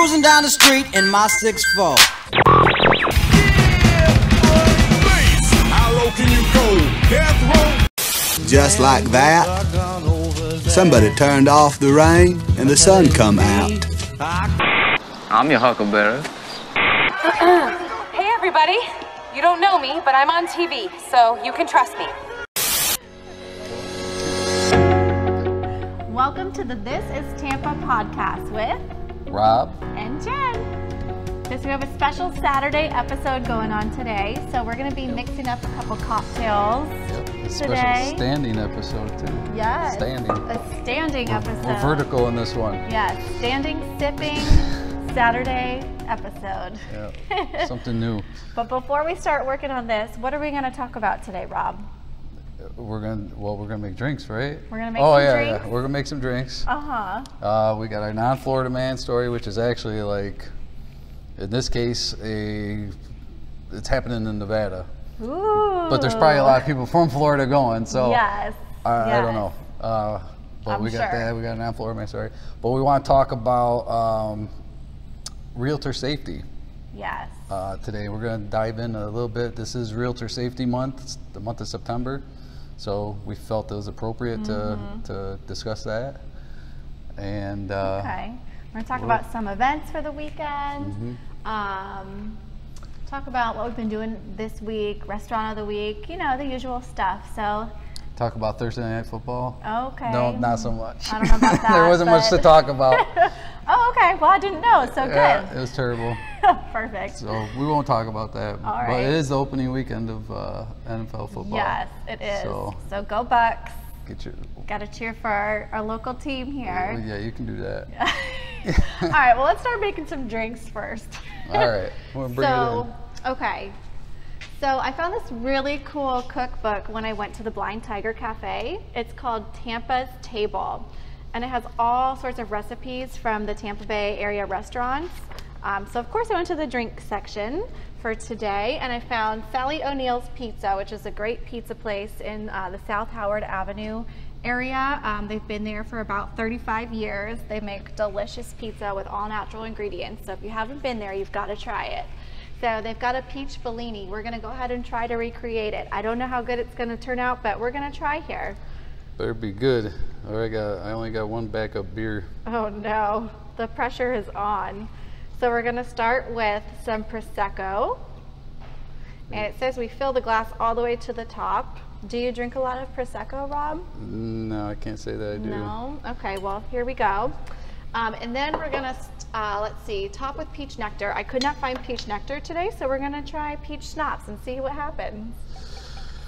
cruising down the street in my 6'4". Just like that, somebody turned off the rain and the sun come out. I'm your huckleberry. Hey everybody, you don't know me, but I'm on TV, so you can trust me. Welcome to the This Is Tampa Podcast with Rob and Jen. We have a special Saturday episode going on today, so we're going to be mixing up a couple cocktails today. A special standing episode too. Yes. Standing. A standing episode. We're vertical in this one. Yes. Standing, sipping, Saturday episode. Yep. Something new. But before we start working on this, what are we going to talk about today, Rob? We're gonna make drinks, right? We're gonna make drinks. We're gonna make some drinks. We got our non-Florida man story, which is actually like, in this case, it's happening in Nevada. Ooh. But there's probably a lot of people from Florida going, so yes. I don't know. But I'm that. We got a non-Florida man story. But we want to talk about realtor safety. Yes. Today we're gonna dive in a little bit. This is Realtor Safety Month. It's the month of September. So we felt it was appropriate to discuss that. And okay, we're gonna talk about some events for the weekend. Talk about what we've been doing this week, restaurant of the week, you know, the usual stuff. So talk about Thursday Night Football. Okay. No, not so much. I don't know about that. There wasn't much to talk about. Oh, okay. Well, I didn't know. So good. Yeah, it was terrible. Perfect. So we won't talk about that. All right. But it is the opening weekend of NFL football. Yes, it is. So go Bucks. Got to cheer for our local team here. Yeah, you can do that. All right. Well, let's start making some drinks first. All right. We'll bring it in. Okay. So I found this really cool cookbook when I went to the Blind Tiger Cafe. It's called Tampa's Table. And it has all sorts of recipes from the Tampa Bay area restaurants. So of course I went to the drink section for today, and I found Sally O'Neal's Pizza, which is a great pizza place in the South Howard Avenue area. They've been there for about 35 years. They make delicious pizza with all natural ingredients. So if you haven't been there, you've got to try it. So they've got a peach Bellini. We're going to go ahead and try to recreate it. I don't know how good it's going to turn out, but we're going to try here. Better be good. I only got one backup beer. Oh no, the pressure is on. So we're gonna start with some Prosecco. And it says we fill the glass all the way to the top. Do you drink a lot of Prosecco, Rob? No, I can't say that I do. No, okay, well, here we go. And then we're gonna, let's see, top with peach nectar. I could not find peach nectar today, so we're gonna try peach schnapps and see what happens.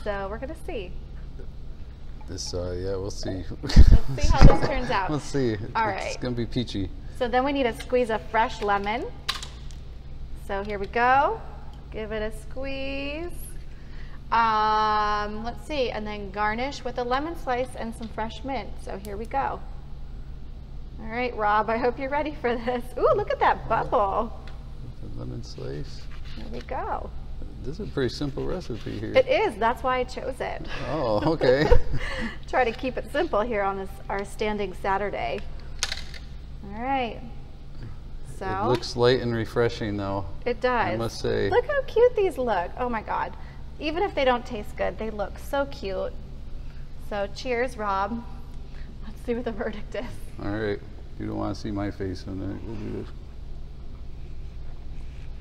So we're gonna see. Yeah, we'll see. Let's see how this turns out. Let's see. All right. It's going to be peachy. So then we need to squeeze a fresh lemon. So here we go. Give it a squeeze. Let's see. And then garnish with a lemon slice and some fresh mint. So here we go. All right, Rob, I hope you're ready for this. Ooh, look at that bubble. The lemon slice. There we go. This is a pretty simple recipe here. It is. That's why I chose it. Oh, okay. Try to keep it simple here on our standing Saturday. All right. So it looks light and refreshing, though. It does. I must say. Look how cute these look. Oh, my God. Even if they don't taste good, they look so cute. So cheers, Rob. Let's see what the verdict is. All right. You don't want to see my face on that. We'll do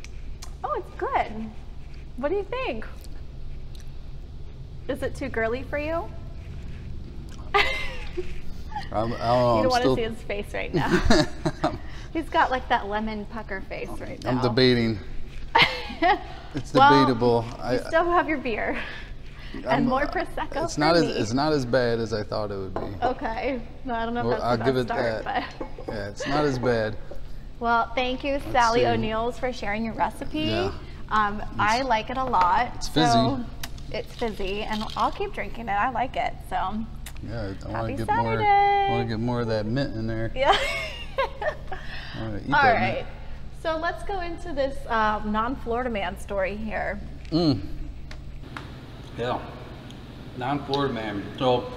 this. Oh, it's good. What do you think? Is it too girly for you? You don't want to see his face right now. He's got like that lemon pucker face right now. I'm debating. It's debatable. Well, you still have your beer and more Prosecco. It's not as bad as I thought it would be. Okay. No, I don't know if that's the best start. But yeah, it's not as bad. Well, thank you, Sally O'Neal's, for sharing your recipe. Yeah. I like it a lot. It's fizzy. So it's fizzy, and I'll keep drinking it. I like it. So yeah, I want to get more of that mint in there. Yeah. All right. So let's go into this non-Florida man story here. Yeah. Non-Florida man. So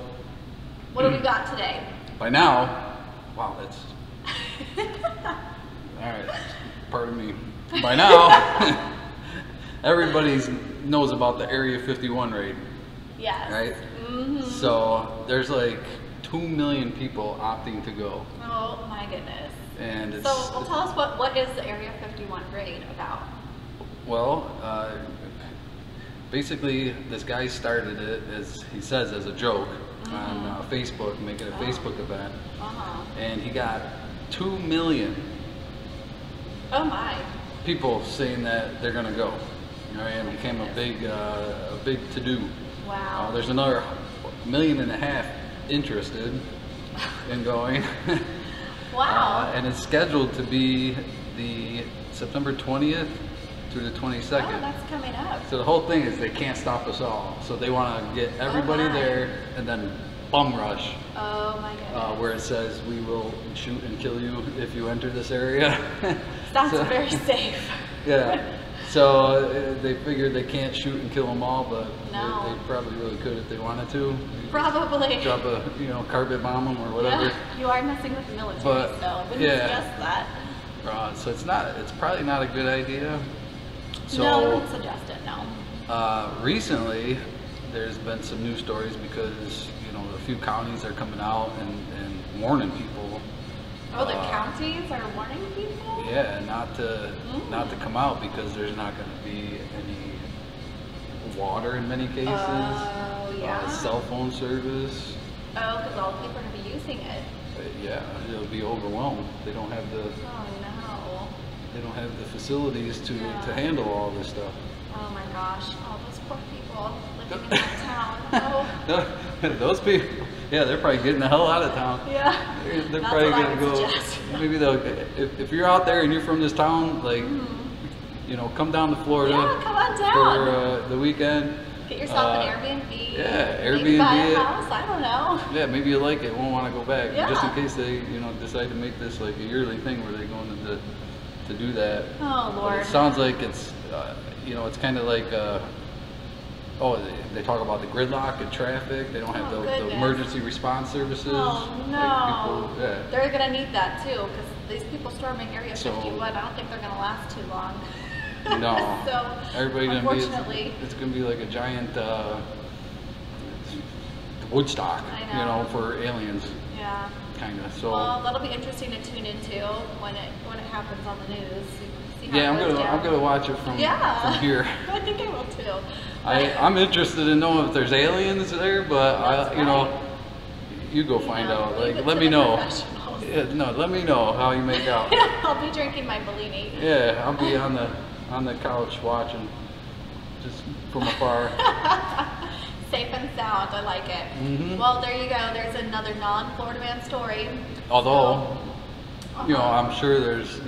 what do we got today? By now, wow, it's. Alright, pardon me. By now, everybody knows about the Area 51 raid. Yeah. Right? Mm-hmm. So there's like 2 million people opting to go. Oh my goodness. And it's, so well, tell us what is the Area 51 raid about? Well, basically this guy started it, as he says, as a joke on Facebook, making a Facebook event. And he got 2 million people saying that they're gonna go. All right, and it became a big to do. Wow. There's another 1.5 million interested in going. Wow. And it's scheduled to be the September 20th through the 22nd. Oh, that's coming up. So the whole thing is they can't stop us all. So they want to get everybody there and then bum rush. Oh my goodness. Where it says we will shoot and kill you if you enter this area. Sounds very safe. Yeah. So they figured they can't shoot and kill them all, but they probably really could if they wanted to. Probably. Drop a carpet bomb them or whatever. Yeah, you are messing with the military, so I wouldn't suggest that. So it's probably not a good idea. So, no, I wouldn't suggest it, no. Recently, there's been some news stories because, a few counties are coming out and warning people. Oh, the counties are warning people? Yeah, not to come out because there's not going to be any water in many cases. Oh, yeah. Cell phone service. Oh, because all people are going to be using it. Yeah, it'll be overwhelmed. They don't have the. Oh no. They don't have the facilities to handle all this stuff. Oh my gosh, all those poor people living in that town. Oh. Those people. Yeah, they're probably getting the hell out of town. Yeah, they're probably gonna go. Maybe if you're out there and you're from this town, like, come down to Florida. Yeah, come on down for the weekend. Get yourself an Airbnb. Yeah, Airbnb. Buy a house. I don't know. Yeah, maybe you like it. Won't want to go back. Yeah. Just in case they, decide to make this like a yearly thing where they're going to do that. Oh Lord. But it sounds like it's, it's kind of like. They talk about the gridlock and traffic. They don't have the emergency response services. Oh, no. Like people, they're going to need that, too, because these people storming Area 51, I don't think they're going to last too long. No. So, unfortunately. It's going to be like a giant Woodstock, for aliens. Yeah. Kind of. So, well, that'll be interesting to tune into when it happens on the news. Yeah, I'm gonna watch it from here. I think I will too. I'm interested in knowing if there's aliens there, but you go find out. Like, let me know. Yeah, let me know how you make out. I'll be drinking my Bellini. Yeah, I'll be on the couch watching, just from afar. Safe and sound. I like it. Mm-hmm. Well, there you go. There's another non-Florida man story. Although, I'm sure there's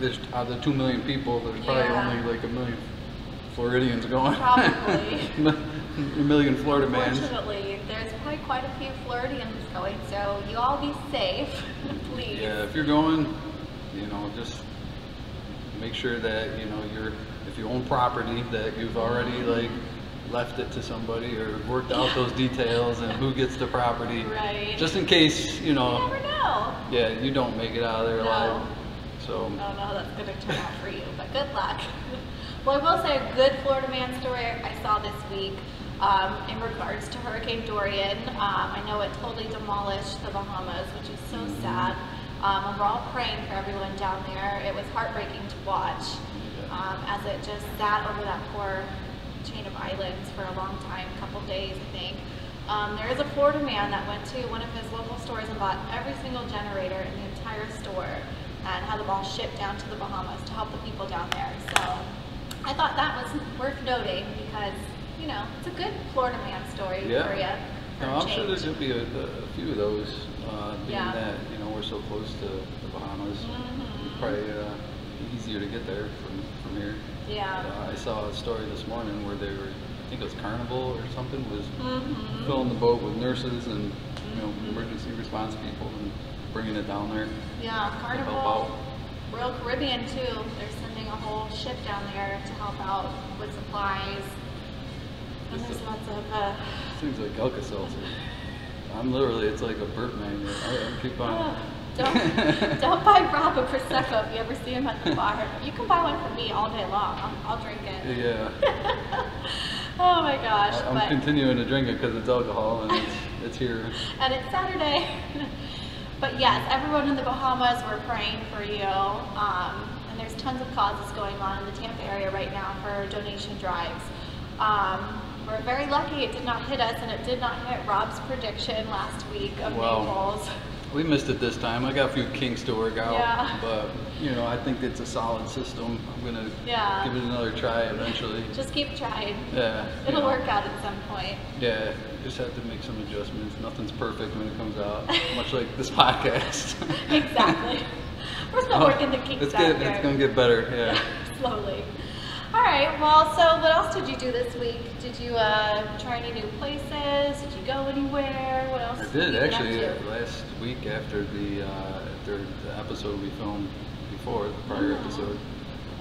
there's out of the 2 million people, there's probably only like 1 million Floridians going. Probably. 1 million Florida mans. Unfortunately, there's probably quite a few Floridians going, so you all be safe, please. Yeah, if you're going, just make sure that, if you own property, that you've already like left it to somebody or worked out those details and who gets the property. Right. Just in case, You never know. Yeah, you don't make it out of there alive. So. I don't know how that's going to turn out for you, but good luck. Well, I will say a good Florida man story I saw this week in regards to Hurricane Dorian. I know it totally demolished the Bahamas, which is so sad. And we're all praying for everyone down there. It was heartbreaking to watch as it just sat over that poor chain of islands for a long time, a couple days, I think. There is a Florida man that went to one of his local stores and bought every single generator in the entire store, and had them all shipped down to the Bahamas to help the people down there. So I thought that was worth noting because, it's a good Florida man story for you. No, I'm sure there's going to be a few of those, being that, we're so close to the Bahamas. Mm-hmm. It's probably easier to get there from here. Yeah. I saw a story this morning where they were, I think it was Carnival or something, was filling the boat with nurses and, emergency response people. And, bringing it down there. Yeah, Carnival, Royal Caribbean too. They're sending a whole ship down there to help out with supplies. And there's lots of. Seems like Alka-Seltzer. I'm literally, it's like a burp magnet. I keep on Don't buy Rob a Prosecco if you ever see him at the bar. You can buy one for me all day long. I'll drink it. Yeah. Oh my gosh. I'm continuing to drink it because it's alcohol and it's here. And it's Saturday. But yes, everyone in the Bahamas, we're praying for you. And there's tons of causes going on in the Tampa area right now for donation drives. We're very lucky it did not hit us, and it did not hit Rob's prediction last week of Naples. We missed it this time. I got a few kinks to work out, but you know, I think it's a solid system. I'm gonna give it another try eventually. Just keep trying. Yeah, it'll work out at some point. Yeah, just have to make some adjustments. Nothing's perfect when it comes out, much like this podcast. Exactly. We're still working the kinks out here. It's gonna get better. Yeah. Slowly. All right. Well, so what else did you do this week? Did you try any new places? Did you go anywhere? What else? I did actually. Last week after the episode we filmed before the prior episode,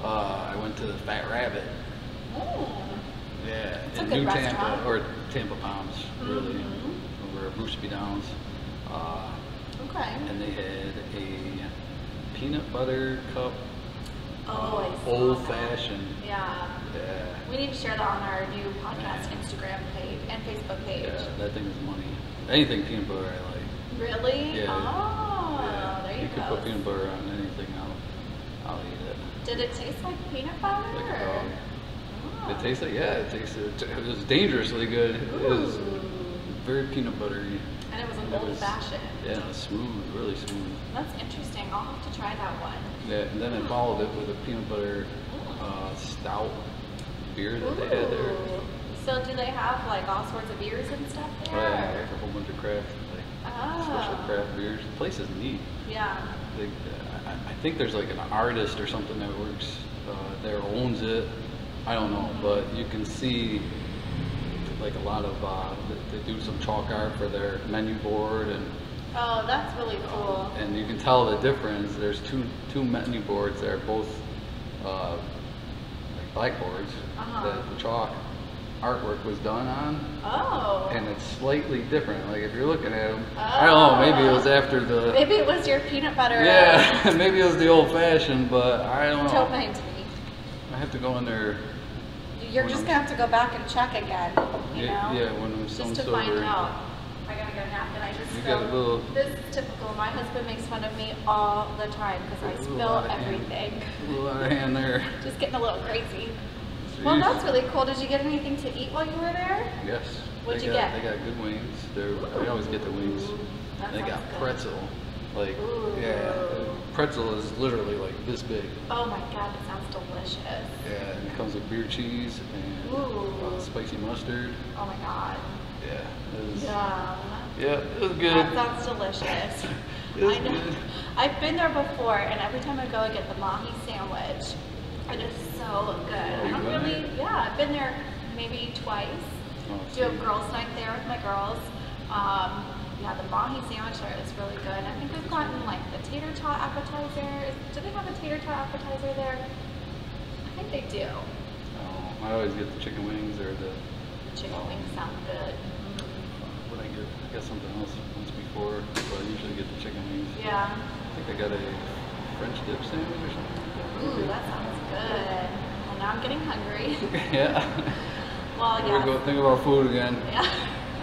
I went to the Fat Rabbit. Oh. Yeah, it's in New Tampa or Tampa Palms, really, over at Bruce B. Downs. Okay. And they had a peanut butter cup. Old-fashioned. Yeah. We need to share that on our new podcast Instagram page and Facebook page. Yeah, that thing is money. Anything peanut butter I like. Really? Yeah. There you go. You can put peanut butter on anything. I'll eat it. Did it taste like peanut butter? Like a dog. It tasted, it tasted. It was dangerously good. Ooh. It was very peanut buttery. And it was an old-fashioned. Yeah, it was smooth, really smooth. That's interesting. I'll have to try that one. Yeah, and then I followed it with a peanut butter stout beer that they had there. So do they have like all sorts of beers and stuff there? Yeah, like a whole bunch of craft, like special craft beers. The place is neat. Yeah. I think there's like an artist or something that works there, owns it. I don't know, but you can see like a lot of, they do some chalk art for their menu board and that's really cool. And you can tell the difference. There's two menu boards that are both like blackboards that the chalk artwork was done on. Oh. And it's slightly different. Like if you're looking at them, I don't know. Maybe it was after the. Maybe it was your peanut butter. Yeah. Maybe it was the old fashioned, but I don't know. Don't mind me. I have to go in there. You're just gonna have to go back and check again. You know? Yeah. When I'm so sober. Just to find out. I gotta go nap, and I just spill. This is typical. My husband makes fun of me all the time because I spill everything. A little out of hand there. Just getting a little crazy. Jeez. Well, that's really cool. Did you get anything to eat while you were there? Yes. What'd you get? They got good wings. We always get the wings. They got pretzel. Like, pretzel is literally like this big. Oh my god, it sounds delicious. Yeah, and it comes with beer cheese and spicy mustard. Oh my god. Yeah, it was good. That sounds delicious. I know. Good. I've been there before, and every time I go, I get the mahi sandwich. It is so good. I've been there maybe twice. Do a girls' night there with my girls. The mahi sandwich there is really good. I think we've gotten like the tater tot appetizer. Do they have a tater tot appetizer there? I think they do. Oh, I always get the chicken wings or the. Chicken wings sound good. What I got something else once before, but I usually get the chicken wings. Yeah. I think I got a French dip sandwich or something. Ooh, that sounds good. Well, now I'm getting hungry. Well, yeah. We're going to think about food again. Yeah.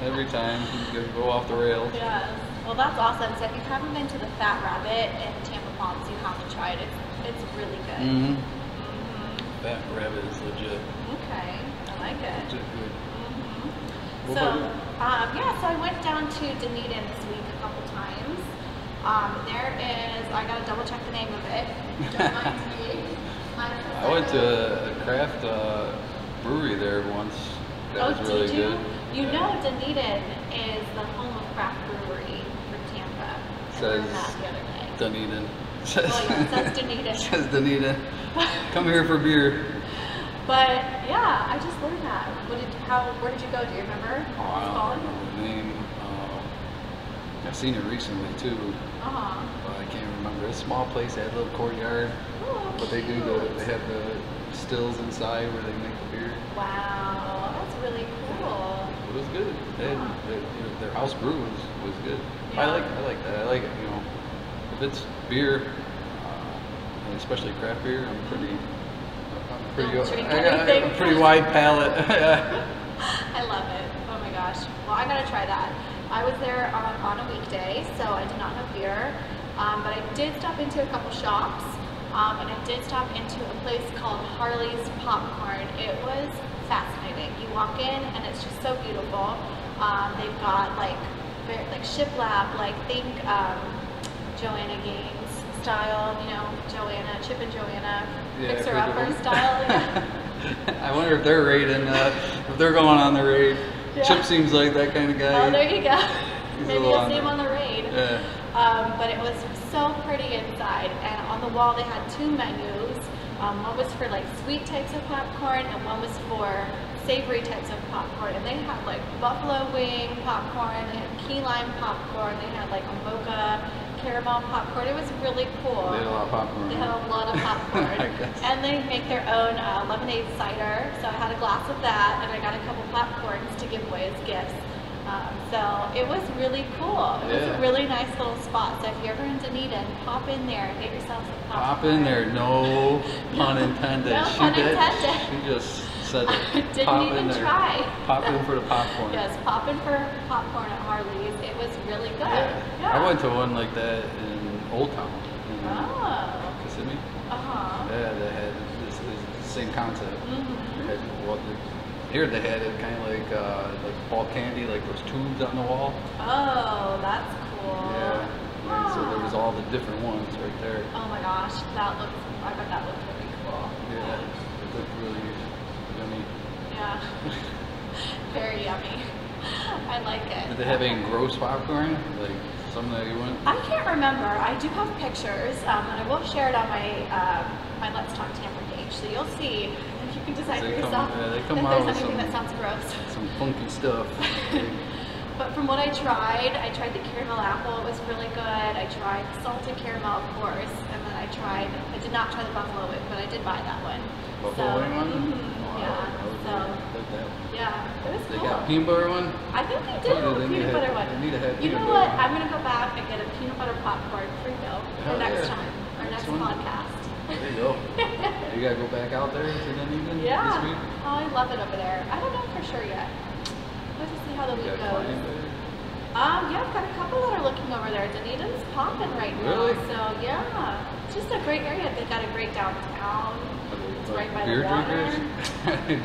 Every time you go off the rails. Yeah. Well, that's awesome. So if you haven't been to the Fat Rabbit in Tampa Palms, you have to try it. It's really good. Fat Rabbit is legit. Okay, I like it. Legit good. So, so I went down to Dunedin this week a couple times. I gotta double check the name of it. Don't mind me. I went to a craft brewery there once. That was really good. You know Dunedin is the home of craft brewery for Tampa. It says Dunedin. It says Dunedin. Come here for beer. But yeah, I just learned that. Where did you go? Do you remember? I don't remember the name. I've seen it recently too. But I can't remember. It's a small place. They had a little courtyard. Oh, but they they have the stills inside where they make the beer. Wow, that's really cool. It was good. Their house brew was good. Yeah. I like that. I like it. You know, If it's beer, and especially craft beer, I'm pretty wide palate. I love it. Oh my gosh. Well, I gotta try that. I was there on a weekday, so I did not have beer, but I did stop into a couple shops, and I did stop into a place called Harley's Popcorn. It was fascinating. You walk in, and it's just so beautiful. They've got like shiplap, like think Joanna Gaines style, you know, Joanna, Chip and Joanna, Fixer Upper style. Yeah. I wonder if they're raiding, if they're going on the raid. Yeah. Chip seems like that kind of guy. Oh, there you go. Maybe you'll see him on the raid. Yeah. But it was so pretty inside, and on the wall they had two menus. One was for like sweet types of popcorn, and one was for savory types of popcorn. And they had like buffalo wing popcorn, they had key lime popcorn, they had like a mocha caramel popcorn. It was really cool. They had a lot of popcorn. They had a lot of popcorn. And they make their own lemonade cider. So I had a glass of that, and I got a couple popcorns to give away as gifts. So it was really cool. It was a really nice little spot. So if you're ever in Dunedin, pop in there and get yourself some popcorn. Pop in there. No pun intended. No pun intended. She just said it. I didn't pop even try. Pop in for the popcorn. Yes, pop in for popcorn at Harley's. It was really good. Yeah. Yeah. I went to one like that in Old Town. In Kissimmee. Uh-huh. Yeah, they had this same concept. Mm-hmm. They had, well, here they had it kind of like ball candy, like those tubes on the wall. Oh, that's cool. Yeah. And so there was all the different ones right there. Oh my gosh, I bet that looks really cool. Yeah, it looked really yummy. Yeah. Very yummy. I like it. Did they have any gross popcorn? Like something that you went? I can't remember. I do have pictures, and I will share it on my Let's Talk Tampa page, so you'll see. You can decide for yourself if there's anything that sounds gross. Some funky stuff. But from what I tried the caramel apple. It was really good. I tried salted caramel, of course, and then I did not try the buffalo wing, but I did buy that one. Buffalo wing one? Mm-hmm. Yeah. Yeah, it was cool. They got a peanut butter one? I think they did have a peanut butter one. You know what? I'm going to go back and get a peanut butter popcorn for next time, our next podcast. There you go. You gotta go back out there to Dunedin this week? Yeah. Oh, I love it over there. I don't know for sure yet. We'll have to see how the week goes. Yeah, I've got a couple that are looking over there. Dunedin's popping right now. So, yeah. It's just a great area. They got a great downtown. It's right by the water.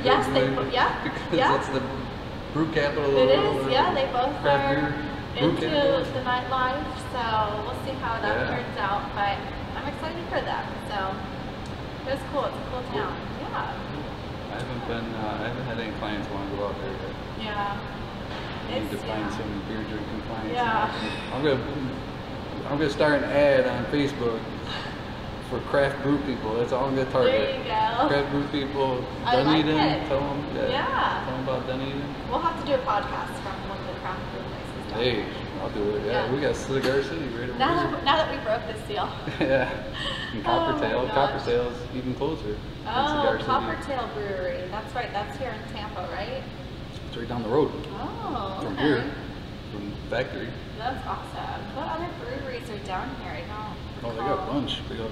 Yes, because that's the brew capital of the world. It is, yeah. They both are into the nightlife. So, we'll see how that turns out. But I'm excited for that. So it was cool. It's a cool town. Yeah. I haven't had any clients want to go out there yet. Yeah. I need to find some beer drinking clients. Yeah. I'm gonna start an ad on Facebook for craft brew people. That's all I'm gonna target. There you go. Craft brew people. Dunedin. Tell them. Tell them about Dunedin. We'll have to do a podcast from one of the craft brew places. Hey. I'll do it. Yeah, we got Cigar City right over now that we broke this deal. Yeah. And Coppertail's even closer. Oh, Coppertail Brewery. That's right. That's here in Tampa, right? It's right down the road. Oh. From here, from the factory. That's awesome. What other breweries are down here? I don't recall. They got a bunch. They got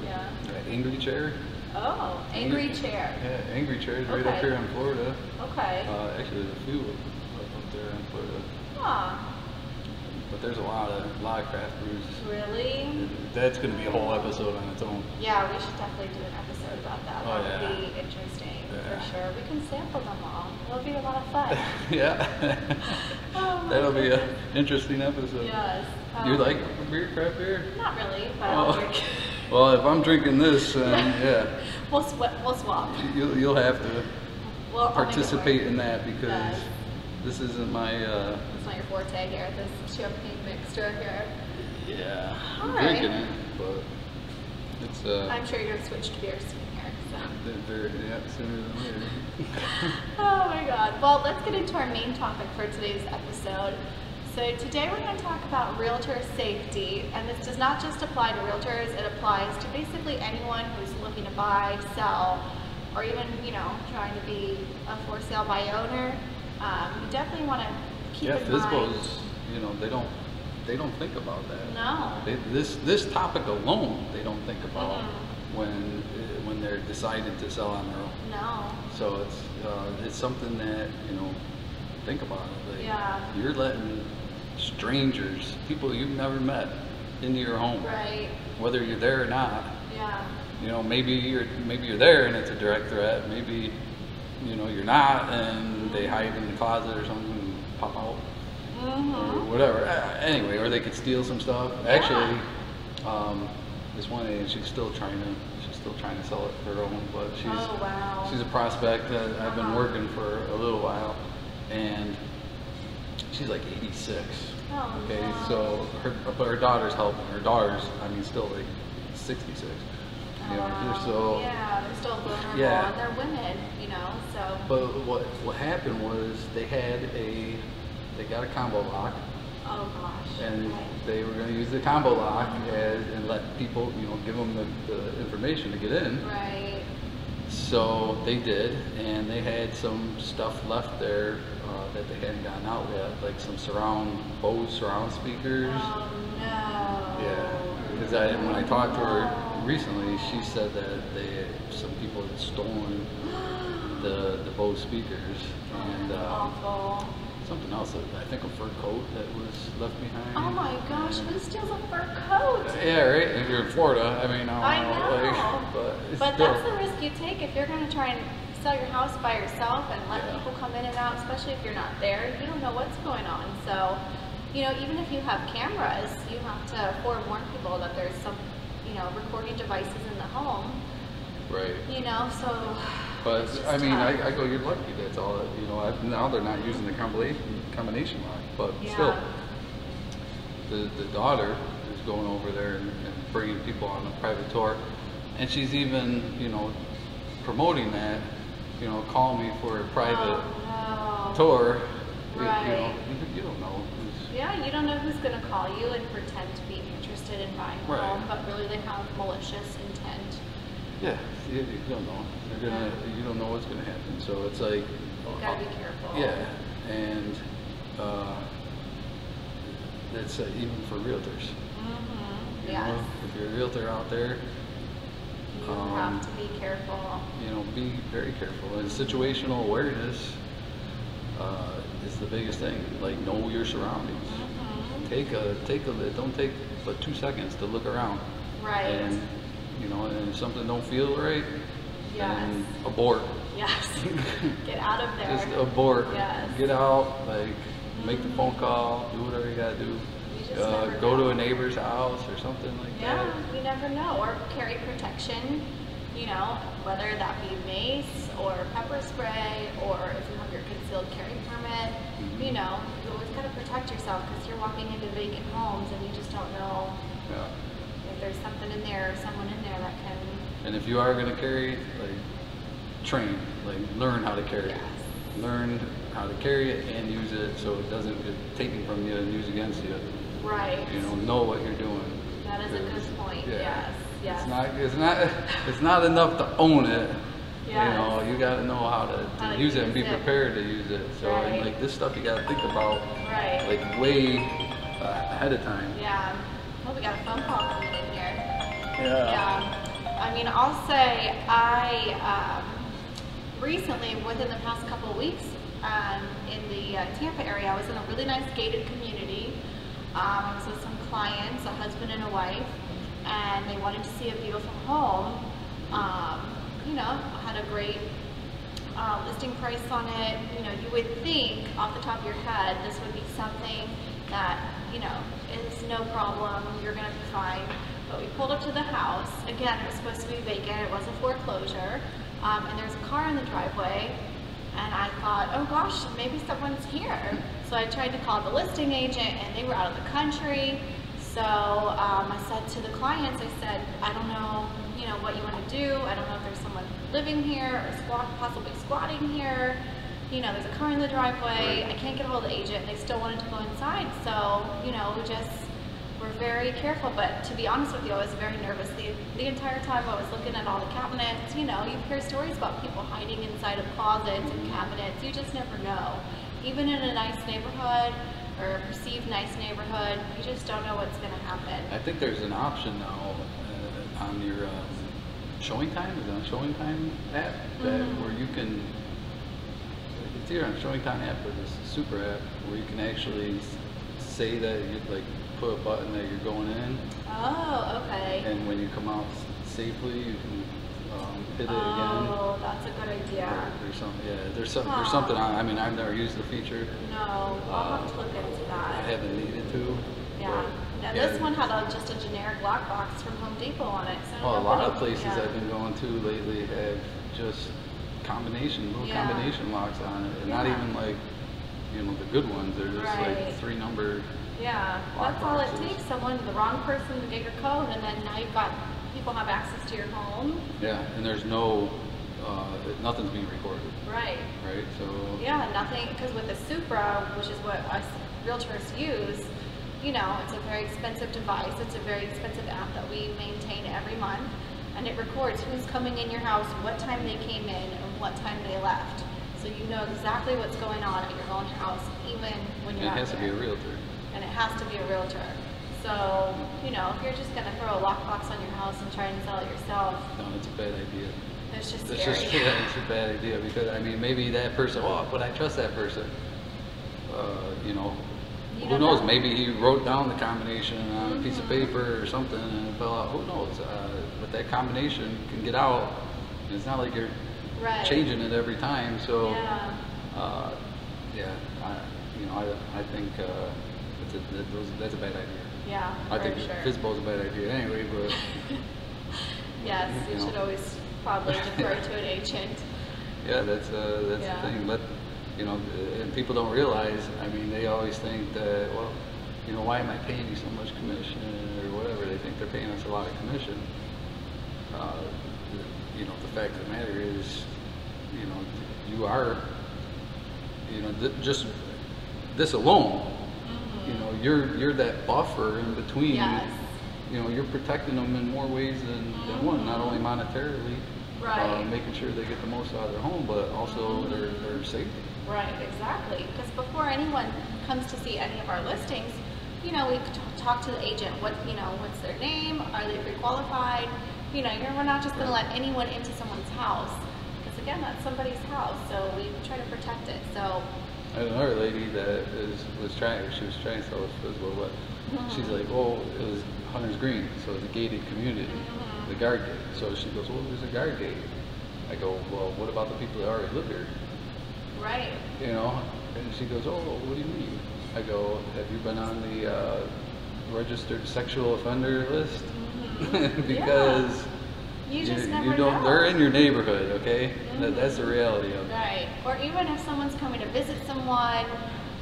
Angry Chair. Oh, Angry Chair. Yeah, Angry Chair is right up here in Florida. Okay. Actually, there's a few up there in Florida. Huh. But there's a lot of craft brews. Really? That's going to be a whole episode on its own. Yeah, we should definitely do an episode about that. That would be interesting for sure. We can sample them all. It'll be a lot of fun. Yeah. That'll be an interesting episode. Yes. You like craft beer? Not really, but I'll drink. Well, if I'm drinking this, yeah. We'll swap. You'll have to participate in that because. This isn't my, It's not your forte here, this champagne mixture here. Yeah, drinking it, but it's, I'm sure you're going to switch to beer soon here, so. Sooner than later. Oh my god. Well, let's get into our main topic for today's episode. So today we're going to talk about realtor safety, and this does not just apply to realtors, it applies to basically anyone who's looking to buy, sell, or even, trying to be a for sale by owner. You definitely want to keep in mind. Yeah, physicals, they don't they don't think about that. No. This topic alone, they don't think about when they're deciding to sell on their own. No. So it's something that, you know, think about it. Like, yeah. You're letting strangers, people you've never met, into your home. Right. Whether you're there or not. Yeah. You know, maybe you're there and it's a direct threat. Maybe, you know, you're not and they hide in the closet or something and pop out. Or whatever. Anyway, or they could steal some stuff. Yeah. Actually, this one lady, she's still trying to sell it for her own, but she's a prospect that I've been working for a little while, and she's like 86. Oh, okay, no. So her daughter's helping. Her daughter's, I mean, still like 66. You know, they're still vulnerable. Yeah. And they're women, you know. So. But what happened was they got a combo lock. Oh gosh. And they were going to use the combo lock and let people, you know, give them the information to get in. Right. So they did, and they had some stuff left there that they hadn't gotten out yet, like some Bose surround speakers. Oh no. Yeah, because when I talked to her recently, she said that some people had stolen the Bose speakers. And awful. Something else, I think a fur coat that was left behind. Oh my gosh, who steals a fur coat? Yeah, right? If you're in Florida, I mean, I don't know. Like, but that's the risk you take if you're going to try and sell your house by yourself and let people come in and out, especially if you're not there. You don't know what's going on. So, you know, even if you have cameras, you have to forewarn people that there's some, you know, recording devices in the home. Right. You know, so... But I mean, I go, you're lucky. That's all. You know, now they're not using the combination lock. But still, the daughter is going over there and bringing people on a private tour, and she's even, you know, promoting that. You know, call me for a private tour. Right. You know, you don't know. Yeah, you don't know who's going to call you and pretend to be interested in buying a home, but really they have malicious intent. Yeah, you don't know. You don't know what's gonna happen. So it's like you gotta be careful. Yeah, and that's even for realtors. Mm-hmm. Yeah. If you're a realtor out there, you have to be careful. You know, be very careful. And situational awareness is the biggest thing. Like, know your surroundings. Mm-hmm. Don't take but 2 seconds to look around. Right. And, you know, and if something don't feel right, then abort. Yes. Get out of there. Just abort. Yes. Get out, like, make the phone call, do whatever you gotta do. Go to a neighbor's house or something like that. Yeah, you never know. Or carry protection, you know, whether that be mace or pepper spray, or if you have your concealed carry permit, you know, you always gotta protect yourself, because you're walking into vacant homes and you just don't know. Yeah. There's something in there or someone in there that can... And if you are going to carry, like, train. Like, learn how to carry it. Learn how to carry it and use it so it doesn't get taken from you and used against you. Right. You know what you're doing. That is a good point, yes. It's not enough to own it. Yes. You know, you got to know how to use it and be prepared to use it. So, and, like, this stuff you got to think about, like, way ahead of time. Yeah. Well, we got a phone call coming in here. Yeah. I mean, I'll say recently, within the past couple of weeks, in the Tampa area, I was in a really nice gated community. I was with some clients, a husband and a wife, and they wanted to see a beautiful home. You know, had a great listing price on it. You know, you would think off the top of your head this would be something that, you know, it's no problem, you're gonna be fine. But we pulled up to the house. Again, it was supposed to be vacant, it was a foreclosure, and there's a car in the driveway, and I thought, oh gosh, maybe someone's here. So I tried to call the listing agent, and they were out of the country. So I said to the clients, I said, I don't know, you know, what you wanna do, I don't know if there's someone living here or possibly squatting here. You know, there's a car in the driveway, I can't get a hold of the agent, they still wanted to go inside, so, you know, we're very careful. But to be honest with you, I was very nervous the entire time. I was looking at all the cabinets. You know, you hear stories about people hiding inside of closets and cabinets, you just never know. Even in a nice neighborhood, or a perceived nice neighborhood. You just don't know what's going to happen. I think there's an option now on your showing time, is it on showing time app, that where you can, it's either on showing time app or this super app, where you can actually say that you'd like put a button that you're going in. Oh, okay. And when you come out safely, you can hit it again. Oh, that's a good idea. Or something. Yeah, there's something on. I mean, I've never used the feature. No, I'll have to look into that. I haven't needed to. Yeah. Now this one had just a generic lock box from Home Depot on it. So well, a lot of places I've been going to lately have just combination locks on it, and not even like, you know, the good ones. They're just like three number. Yeah, that's all it takes. Someone, the wrong person, to get your code, and then now you've got people have access to your home. Yeah, and there's no, nothing's being recorded. Right. Right. So. Yeah, nothing, because with the Supra, which is what us realtors use, you know, it's a very expensive device. It's a very expensive app that we maintain every month, and it records who's coming in your house, what time they came in, and what time they left. So you know exactly what's going on at your own house, even when you're. And it has to be a realtor. And it has to be a realtor. So, you know, if you're just going to throw a lockbox on your house and try and sell it yourself. No, it's a bad idea. It's just scary. It's a bad idea because, I mean, maybe that person, oh, but I trust that person. You know, who knows? Maybe he wrote down the combination on a piece of paper or something and it fell out. Who knows? But that combination can get out. And it's not like you're changing it every time. So, I think... that's a bad idea. Yeah, I think FISBO is a bad idea anyway, but... yes, you should always probably defer to an agent. Yeah, that's the thing. But, you know, and people don't realize, I mean, they always think that, well, you know, why am I paying you so much commission or whatever? They think they're paying us a lot of commission. You know, the fact of the matter is, you know, you are, you know, just this alone, you know, you're that buffer in between. Yes. You know, you're protecting them in more ways than one. Not only monetarily, making sure they get the most out of their home, but also their safety. Right, exactly. Because before anyone comes to see any of our listings, you know, we talk to the agent. What's their name? Are they pre-qualified? You know, we're not just going to let anyone into someone's house, because again, that's somebody's house. So we try to protect it. So. I had another lady that was trying to sell a FSBO, but she's like, oh, it was Hunter's Green, so it's a gated community, the guard gate. So she goes, well, there's a guard gate. I go, well, what about the people that already live here? Right. You know, and she goes, oh, what do you mean? I go, have you been on the registered sexual offender list? Because... You just never know. They're in your neighborhood, okay? That's the reality of it. Right. Or even if someone's coming to visit someone,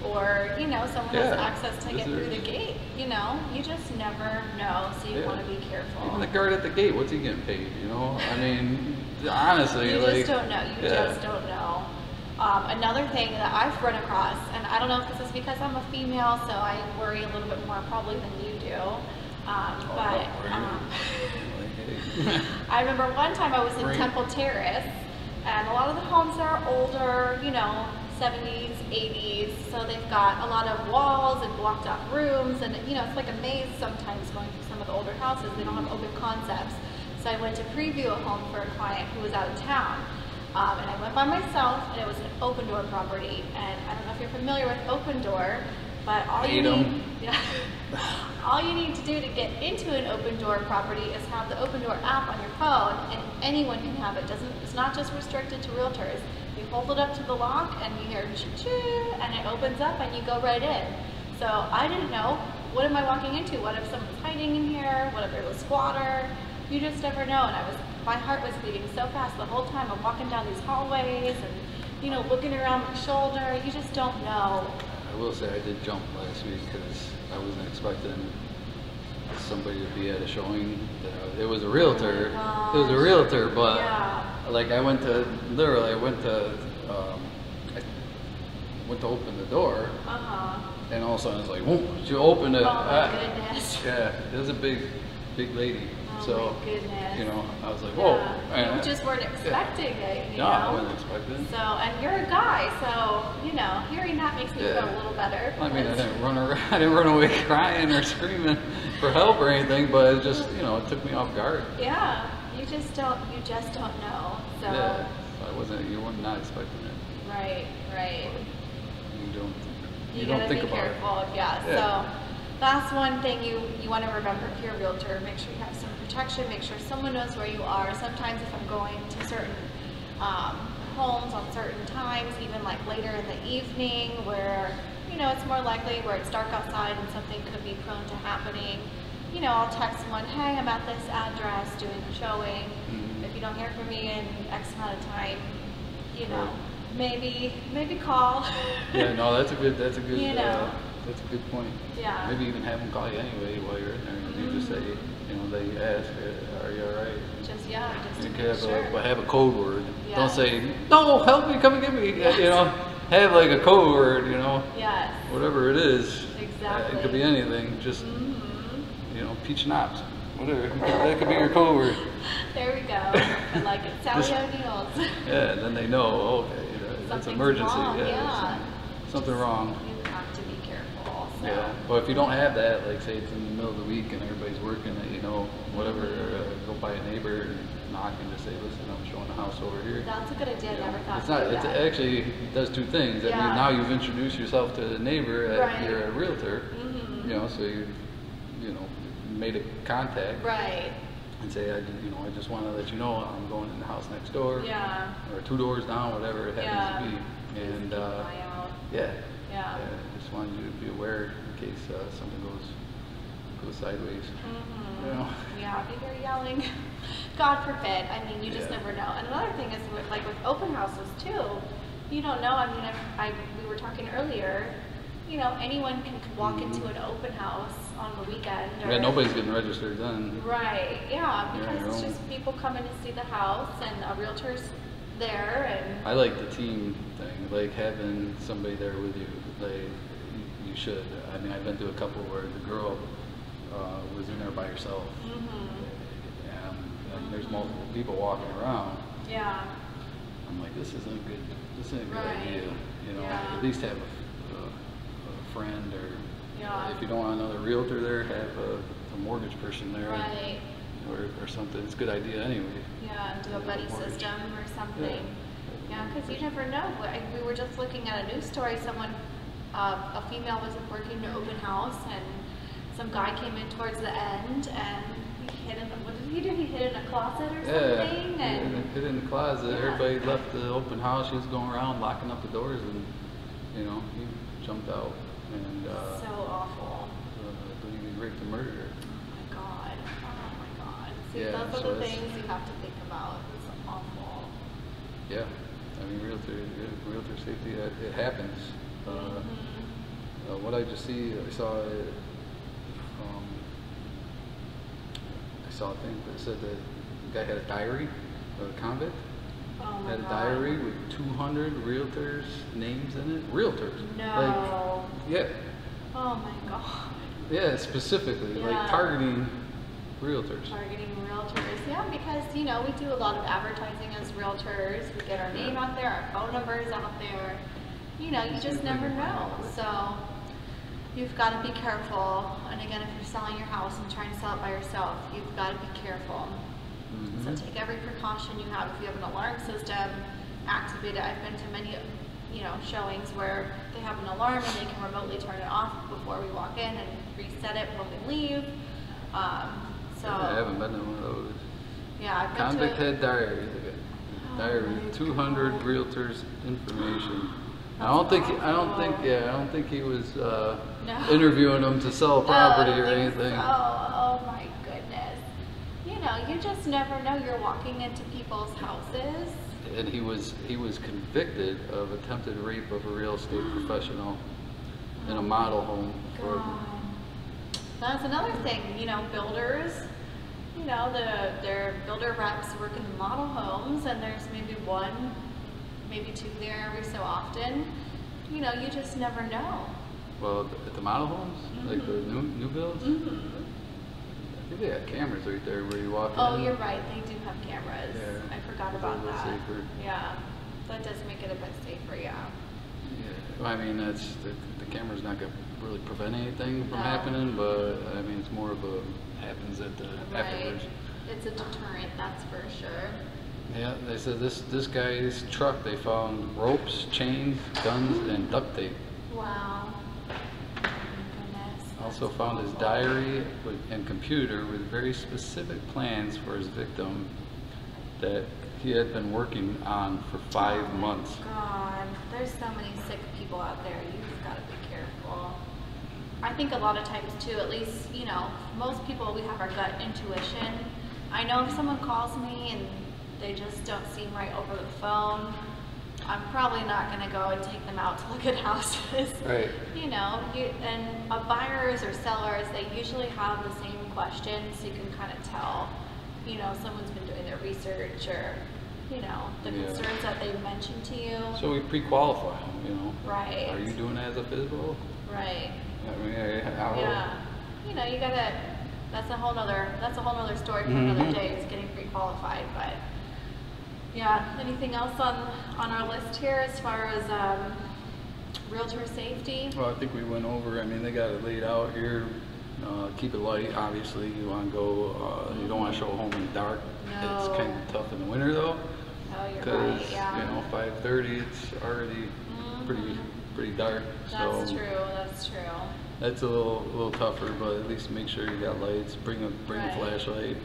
or, you know, someone has access to get through the gate, you know? You just never know, so you want to be careful. Even the guard at the gate, what's he getting paid, you know? I mean, honestly, you just don't know. You just don't know. Another thing that I've run across, and I don't know if this is because I'm a female, so I worry a little bit more probably than you do, I remember one time I was in Temple Terrace, and a lot of the homes are older, you know, 70s, 80s, so they've got a lot of walls and blocked off rooms, and, you know, it's like a maze sometimes going through some of the older houses. They don't have open concepts. So I went to preview a home for a client who was out of town, and I went by myself, and it was an open door property, and I don't know if you're familiar with open door, but all you need to do to get into an open door property is have the open door app on your phone, and anyone can have it. It's not just restricted to realtors. You hold it up to the lock, and you hear choo-choo, and it opens up, and you go right in. So I didn't know, what am I walking into? What if someone's hiding in here? What if there's a squatter? You just never know. And my heart was beating so fast the whole time. I'm walking down these hallways, and, you know, looking around my shoulder. You just don't know. I will say I did jump last week because I wasn't expecting somebody to be at a showing. It was a realtor. It was a realtor, but like I went to open the door, and all of a sudden it's like, whoop! She opened it. Oh my goodness! Yeah, it was a big lady. Oh my goodness. You know, I was like, whoa! Yeah. You just weren't expecting it. You know? I wasn't expecting. So, and you're a guy, so you know, hearing that. makes me feel a little better. I mean, I didn't run away crying or screaming for help or anything, but it just, you know, it took me off guard. Yeah, you just don't know. So yeah, so you were not expecting it. Right, right. Or you don't think about it. You gotta be careful. Yeah. So that's one thing you want to remember if you're a realtor. Make sure you have some protection. Make sure someone knows where you are. Sometimes if I'm going to certain homes on certain times, even like later in the evening, where you know it's more likely where it's dark outside and something could be prone to happening, you know, I'll text someone, hey, I'm at this address doing a showing. If you don't hear from me in X amount of time, you know, maybe call. Yeah, no, that's a good you know, that's a good point. Yeah, maybe even have them call you anyway while you're in there. You just say, you know, they ask, are you all right? Just you have, sure. Have a code word. Yeah. Don't say, no, help me, come and get me. Yes. You know, have like a code word, you know. Yes. Whatever it is. Exactly. It could be anything. Just, you know, peach knobs. Whatever. That could be your code word. There we go. I like it. Sally O'Neal's. Yeah, then they know, okay, it's emergency. Wrong. Yeah. Something wrong. You have to be careful. So. Yeah. But if you don't have that, like say it's in the middle of the week and everybody's working, you know, whatever, go by a neighbor and knock and just say, listen, I'm showing the house over here. That's a good idea. I never thought about that. It actually does two things. Yeah. I mean, now you've introduced yourself to the neighbor, you're a realtor, you know, so you know, made a contact. Right. And say, I just want to let you know I'm going in the house next door. Yeah. Or 2 doors down, whatever it happens to be. And just wanted you to be aware in case something goes sideways. You know? Yeah, if you're yelling, God forbid. I mean, you just never know. And another thing is, with open houses too, you don't know. I mean, we were talking earlier, you know, anyone can walk into an open house on the weekend. Or, yeah, nobody's getting registered then. Right, yeah, because it's just people coming to see the house and a realtor's there. And I like the team thing, like having somebody there with you. Like, you should. I mean, I've been to a couple where the girl was in there by herself. And there's multiple people walking around. Yeah. I'm like, this isn't a good idea. You know, at least have a friend, or if you don't want another realtor there, have a mortgage person there. Right. Or something. It's a good idea anyway. Yeah, do a buddy system or something. Yeah, because you never know. We were just looking at a news story. Someone, a female was working an open house, and some guy came in towards the end, and he hid in what did he do? He hid in a closet or something? Yeah, and hid in the closet. Yeah. Everybody left the open house. He was going around locking up the doors, and, you know, he jumped out. And so awful. I believe he raped a murderer. Oh, my God. Oh, my God. See, those are the things you have to think about. It's awful. Yeah. I mean, realtor safety, it happens. What I saw a thing that said that the guy had a diary, a convict, had a diary with 200 realtors' names in it. Realtors. No. Like, oh my God. Yeah, specifically, like targeting realtors. Targeting realtors, because, you know, we do a lot of advertising as realtors. We get our name out there, our phone numbers out there. You know, you just never know. So you've got to be careful. And again, if you're selling your house and trying to sell it by yourself, you've got to be careful. So take every precaution you have. If you have an alarm system, activate it. I've been to many, you know, showings where they have an alarm and they can remotely turn it off before we walk in and reset it when we leave. So I haven't been to one of those. Yeah, I've been Convict to Head Diary. Diary, 200 realtors' information. I don't think he was interviewing them to sell property or anything. Oh my goodness. You know, you just never know. You're walking into people's houses. And he was convicted of attempted rape of a real estate professional in a model home. That's another thing, you know, builders, you know, their builder reps work in model homes, and there's maybe one, maybe two there every so often. You know, you just never know. Well, at the model homes, like the new builds, I think they have cameras right there where you walk in. Oh, you're right. They do have cameras. Yeah. I forgot about that. Safer. Yeah, that does make it a bit safer. Yeah. Well, I mean, that's the camera's not going to really prevent anything from happening, but I mean, it's more of a happens at the afterwards. It's a deterrent, that's for sure. Yeah, they said this guy's truck, they found ropes, chains, guns, and duct tape. Wow. Also found his diary and computer with very specific plans for his victim that he had been working on for 5 months. God, there's so many sick people out there. You've got to be careful. I think a lot of times too, at least, you know, most people, we have our gut intuition. I know if someone calls me and they just don't seem right over the phone, I'm probably not going to go and take them out to look at houses. Right. You know, and buyers or sellers, they usually have the same questions, so you can kind of tell, you know, someone's been doing their research or, you know, the concerns that they mentioned to you. So we pre-qualify them, you know. Right. Are you doing it as a physical? Right. I mean, you know, you got to, that's a whole nother story for another day, is getting pre-qualified, but. Yeah, anything else on our list here as far as realtor safety? Well, I think we went over, I mean, they got it laid out here. Keep it light, obviously. You want to go, you don't want to show a home in the dark. No. It's kind of tough in the winter, though. Oh, you're right, yeah. Because, you know, 5:30, it's already pretty dark. That's so true, that's true. That's a little tougher, but at least make sure you got lights. Bring a flashlight.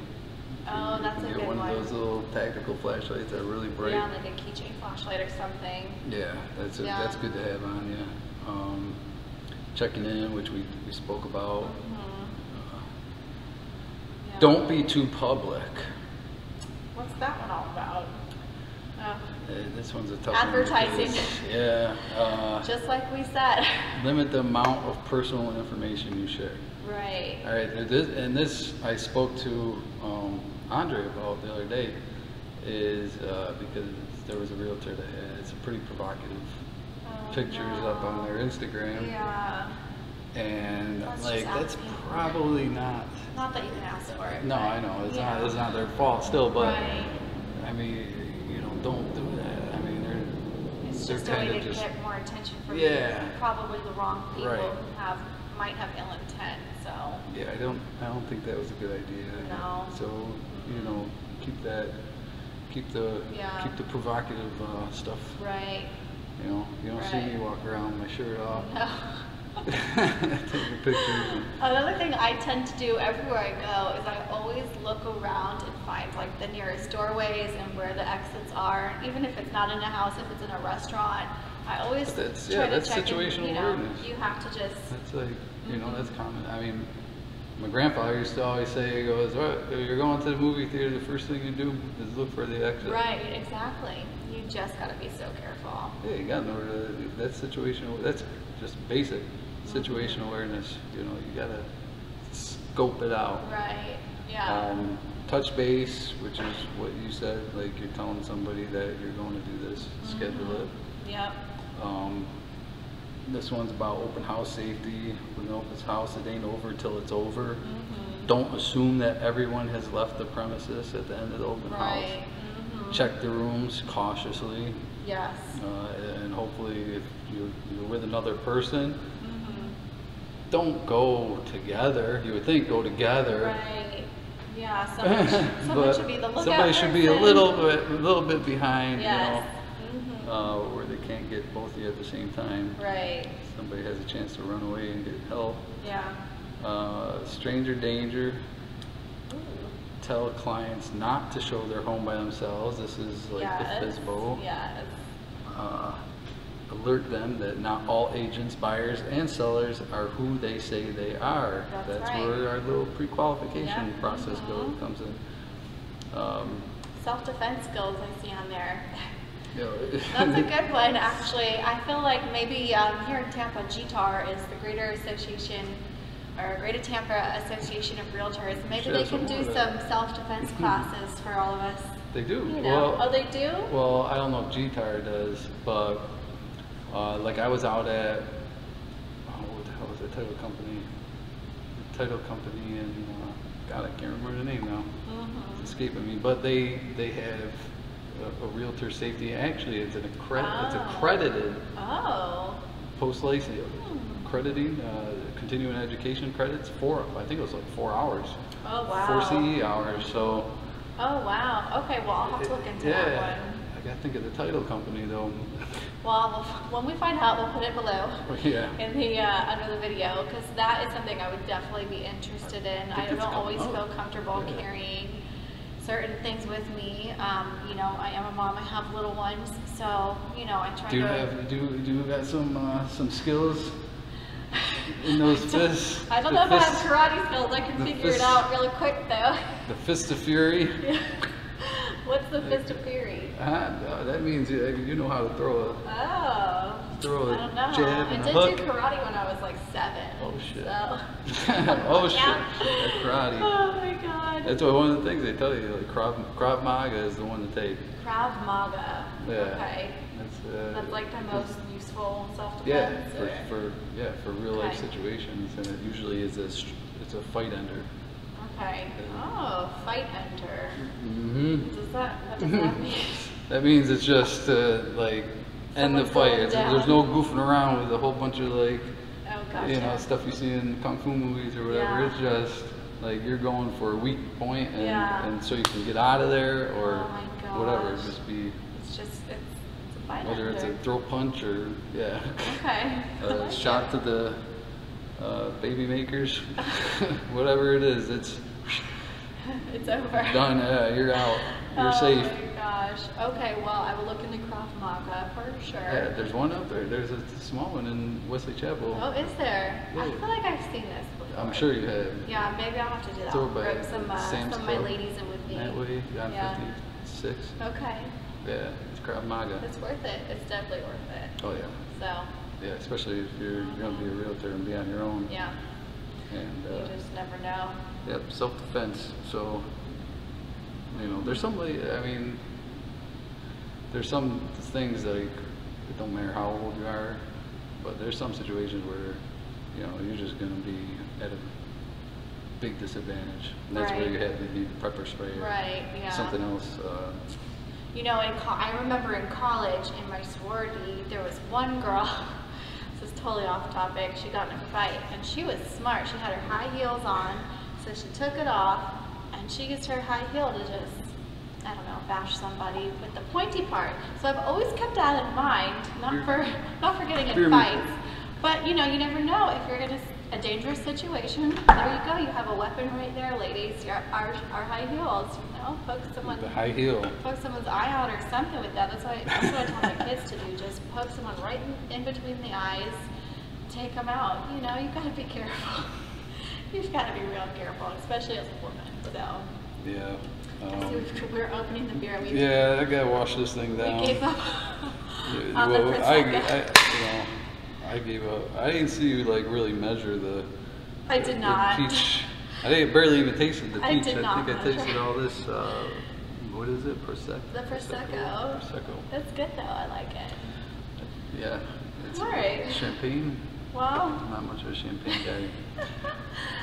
Oh, that's a good one. Get one of those little tactical flashlights that are really bright. Yeah, like a keychain flashlight or something. Yeah, that's good to have on, yeah. Checking in, which we spoke about. Don't be too public. What's that one all about? This one's a tough one. Advertising. Yeah. Just like we said. Limit the amount of personal information you share. Right. All right, this I spoke to Andre about the other day, is because there was a realtor that had some pretty provocative pictures up on their Instagram. Yeah. And that's probably not that you can ask for it. No, I know it's not their fault still, but I mean, you know, don't do that. I mean, it's just a way to get more attention from you. Probably the wrong people who might have ill intent, so. Yeah, I don't think that was a good idea. No. So, you know, keep the provocative stuff. Right. You know, you don't see me walk around with my shirt off. No. Taking pictures. Another thing I tend to do everywhere I go is I always look around and find like the nearest doorways and where the exits are. Even if it's not in a house, if it's in a restaurant, I always try to check situational awareness. You have to just. That's like, you know, that's common. I mean, my grandpa used to always say, he goes, well, if you're going to the movie theater, the first thing you do is look for the exit. Right, exactly. You just got to be so careful. Yeah, you got to know that situational. That's just basic situational awareness. You know, you got to scope it out. Right. Yeah. Touch base, which is what you said. Like you're telling somebody that you're going to do this, schedule it. Yep. This one's about open house safety. With an open house, it ain't over till it's over. Don't assume that everyone has left the premises at the end of the open house. Check the rooms cautiously. Yes. And hopefully, if you're with another person, don't go together. You would think go together. Right. Yeah. Someone should be the lookout. Somebody should be a little bit behind. Yes. You know, where they can't get both of you at the same time. Right. Somebody has a chance to run away and get help. Yeah. Stranger danger. Ooh. Tell clients not to show their home by themselves. This is like the FSBO. Yes. Alert them that not all agents, buyers, and sellers are who they say they are. That's where our little pre-qualification process comes in. Self-defense skills I see on there. That's a good one, actually. I feel like maybe here in Tampa, GTAR is the Greater Tampa Association of Realtors. Maybe they can do some self-defense classes for all of us. They do. You know. Well, they do? Well, I don't know if GTAR does, but like I was out at, what the hell was the title company? The title company and, God, I can't remember the name now. It's escaping me, but they have a realtor safety. Actually, it's an accredited post-lice crediting, continuing education credits, I think it was like 4 hours. Oh, wow. 4 CE hours, so. Oh, wow. Okay, well, I'll have to look into that one. I got to think of the title company, though. Well, when we find out, we'll put it below in the under the video, because that is something I would definitely be interested in. I don't always feel comfortable carrying certain things with me. You know, I am a mom. I have little ones, so you know, I try do you got some skills in those fists? I don't know if I have karate skills. I can figure it out really quick, though. The fist of fury. What's the fist of fury? That means you know how to throw a jab and a hook. I did do karate when I was like 7. Oh shit! So. Oh shit! Karate. Oh my god! That's one of the things they tell you. Like Krav Maga is the one to take. Krav Maga. Yeah. Okay. That's like the most useful self-defense. Yeah, for real life situations, and it usually is a fight ender. Okay. Oh, fight enter. Mm-hmm. What does that mean? That means it's just like end the fight. There's no goofing around with a whole bunch of like you know, stuff you see in kung fu movies or whatever. Yeah. It's just like you're going for a weak point and so you can get out of there or whatever. It's a fight whether enter. It's a throw punch or a shot to the baby makers, whatever it is, it's over. Done. You're out. You're safe. Oh my gosh. Okay. Well, I will look into Krav Maga for sure. Yeah, there's one out there. There's a small one in Wesley Chapel. Oh, is there? Yeah. I feel like I've seen this before. I'm sure you have. Yeah, maybe I'll have to do that. I'll grab some of my ladies in with me. That way, down 56. Okay. Yeah, it's Krav Maga. It's worth it. It's definitely worth it. Oh yeah. So. Yeah, especially if you're going to be a realtor and be on your own. Yeah. And you just never know. Yep, self-defense. So, you know, there's some things like, it don't matter how old you are, but there's some situations where, you know, you're just going to be at a big disadvantage. And that's where you have to need pepper spray or something else. You know, I remember in college, in my sorority, there was one girl, this is totally off topic, she got in a fight, and she was smart. She had her high heels on, so she took it off, and she used her high heel to just, I don't know, bash somebody with the pointy part. So I've always kept that in mind, not for getting in fights, but you know, you never know if you're in a dangerous situation. There you go, you have a weapon right there, ladies, our high heels. Poke someone. The high heel. Poke someone's eye out or something with that. That's what I tell my kids to do. Just poke someone right in between the eyes. Take them out. You know, you've got to be careful. You've got to be real careful, especially as a woman. So. Yeah. We were opening the beer. I gotta wash this thing down. We gave up. I gave up. I didn't see you like really measure the. I did not. The peach. I think it barely even tasted the peach. I tasted all this, what is it? Prosecco? The Prosecco. That's good though, I like it. Yeah. It's champagne. Wow. I'm not much of a champagne guy.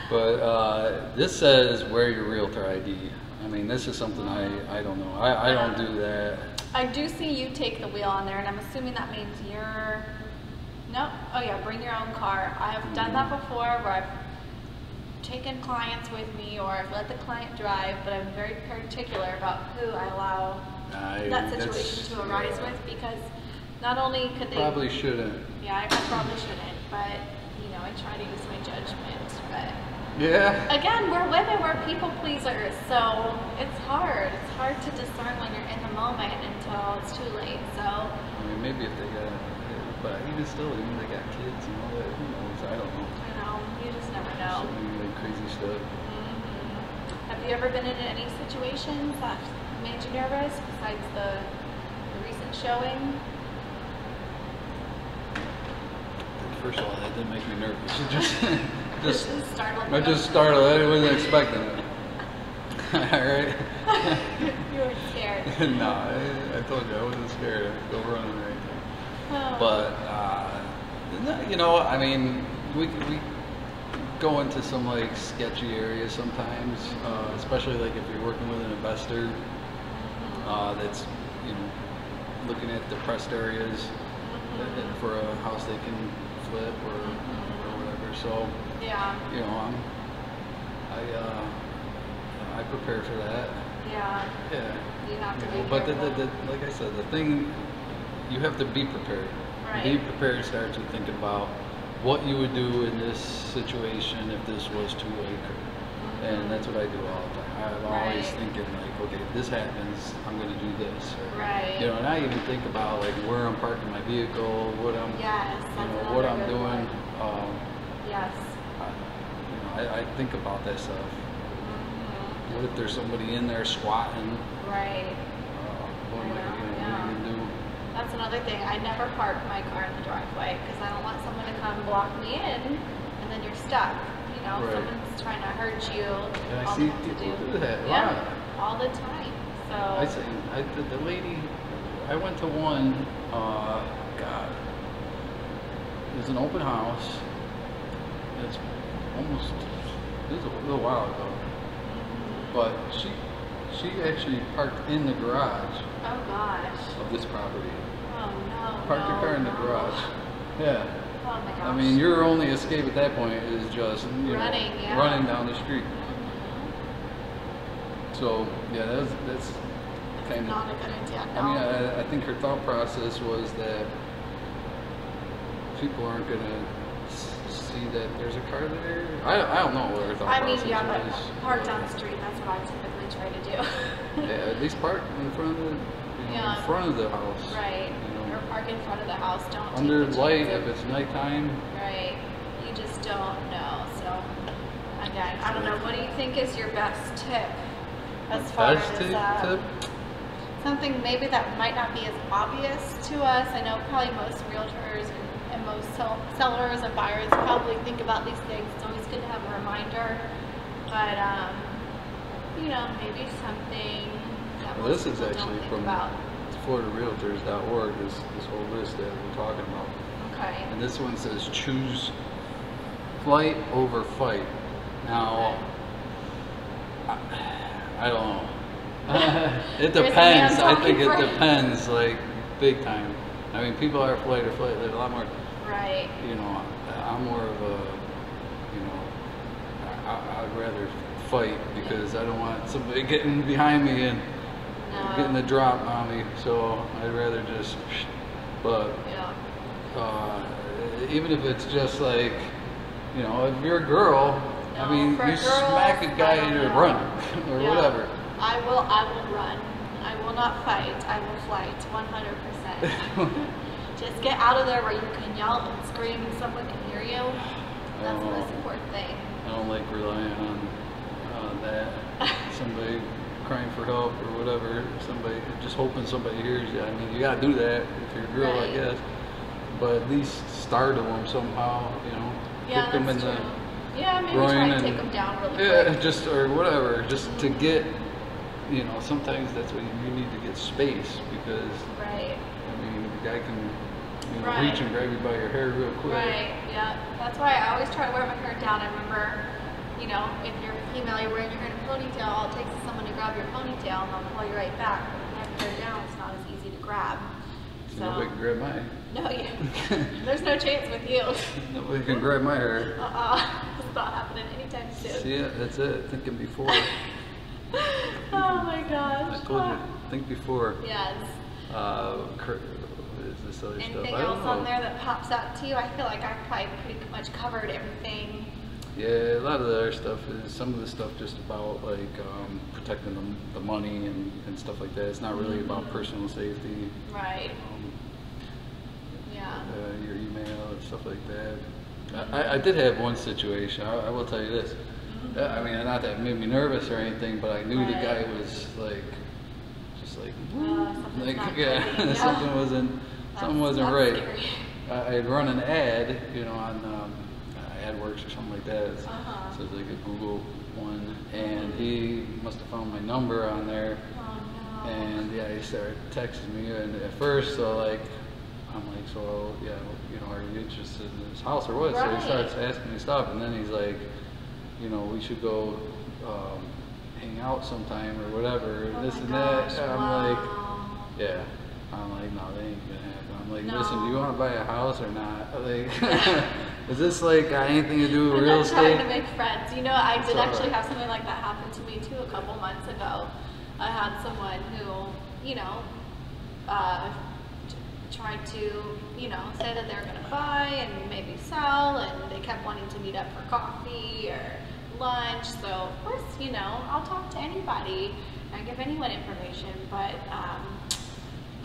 But this says wear your realtor ID. I mean, this is something I don't know. I don't do that. I do see you take the wheel on there, and I'm assuming that means you're, bring your own car. I have done that before where I've taken clients with me, or I've let the client drive, but I'm very particular about who I allow that situation to arise with, because not only could they probably shouldn't. Yeah, I probably shouldn't, but you know, I try to use my judgment. But again, we're women, we're people pleasers, so it's hard. It's hard to discern when you're in the moment until it's too late. So I mean, maybe if they got, but even still, even they got kids and all that. Who knows? I don't know. I know. You just never know. Crazy stuff. Mm-hmm. Have you ever been in any situations that made you nervous besides the recent showing? First of all, that didn't make me nervous. It just startled me. I just startled. I wasn't expecting it. All right. You were scared. No, I told you I wasn't scared. I'd go running or anything. Oh. But you know, I mean, we go into some like sketchy areas sometimes, especially like if you're working with an investor that's looking at depressed areas. and for a house they can flip or, or whatever. So yeah, you know, I prepare for that. Yeah. Yeah. You have to be but the like I said, the thing you have to be prepared. Right. Be prepared starts with thinking about what you would do in this situation if this was to occur. And that's what I do all the time. I'm always thinking like, okay, if this happens, I'm going to do this. Or, you know, and I even think about like where I'm parking my vehicle, what I'm, you know, what I'm doing. I think about that stuff. Mm-hmm. What if there's somebody in there squatting? Right. What am I going to do? That's another thing. I never park my car in the driveway because I don't want someone to come block me in, and then you're stuck. You know, someone's trying to hurt you. And I see people do that a lot. All the time. So I see the lady. I went to one. God, it was an open house. It's almost it was a little while ago, but she actually parked in the garage. Oh gosh. Of this property. Oh no. Parked her car in the garage. Yeah. Oh my gosh. I mean, your only escape at that point is just running down the street. So yeah, that's kind of not a good idea. No. I mean, I think her thought process was that people aren't gonna see that there's a car there. I don't know what her thought process was. I mean, yeah, but park down the street. That's what I typically try to do. Yeah, at least park in front of the in front of the house. Right. Park in front of the house, don't under light if it's nighttime. Right. You just don't know. So again, I don't know. What do you think is your best tip as far as something maybe that might not be as obvious to us? I know probably most realtors and most sellers and buyers probably think about these things. It's always good to have a reminder, but you know, maybe something that most people don't think about. FloridaRealtors.org is this whole list that we're talking about. Okay. And this one says choose flight over fight. Now, I don't know. It depends. I think it depends, like big time. I mean, people are flight or flight. They're a lot more. Right. You know, I'm more of a, you know, I'd rather fight because I don't want somebody getting behind me and. Getting the drop on me, so I'd rather just even if it's just like, you know, if you're a girl, I mean, you smack a guy and you run or whatever. I will run. I will not fight. I will flight 100%. Just get out of there where you can yell and scream and someone can hear you. That's the most important thing. I don't like relying on that somebody crying for help or whatever, somebody just hoping somebody hears you. I mean, you gotta do that if you're a girl, I guess, but at least start them somehow, you know. Yeah, that's them in true. The maybe try and take them down really quick. Just or whatever, just to get, you know, sometimes that's when you need to get space because I mean, the guy can, you know, reach and grab you by your hair real quick. That's why I always try to wear my hair down. I remember, you know, if you're female, you're wearing your hair in a ponytail, all it takes is someone to grab your ponytail and they'll pull you right back. But when you have your hair down, it's not as easy to grab. So nobody can grab mine. No, there's no chance with you. Nobody can grab my hair. It's not happening anytime soon. See, that's it. Thinking before. Oh my gosh. I told you, think before. Yes. This other anything stuff. Else on there that pops out to you? I feel like I've probably pretty much covered everything. Yeah, a lot of the other stuff is some of the stuff just about like protecting the money and stuff like that. It's not really about personal safety. Right. Your email and stuff like that. I did have one situation. I will tell you this. I mean, not that it made me nervous or anything, but I knew the guy was like, just like something wasn't right. I had run an ad, you know, on. AdWorks or something like that. So it's like a Google one, and he must have found my number on there. Oh, no. And yeah, he started texting me, and at first, so like, I'm like, so yeah, you know, are you interested in this house or what? So he starts asking me stuff, and then he's like, you know, we should go hang out sometime or whatever, and I'm like, no, that ain't gonna happen. I'm Like, listen, do you want to buy a house or not? Like, is this like got anything to do with real estate? I'm trying to make friends. You know, I did actually have something like that happen to me too a couple months ago. I had someone who, you know, tried to, you know, say that they were going to buy and maybe sell, and they kept wanting to meet up for coffee or lunch. So of course, you know, I'll talk to anybody. I give anyone information, but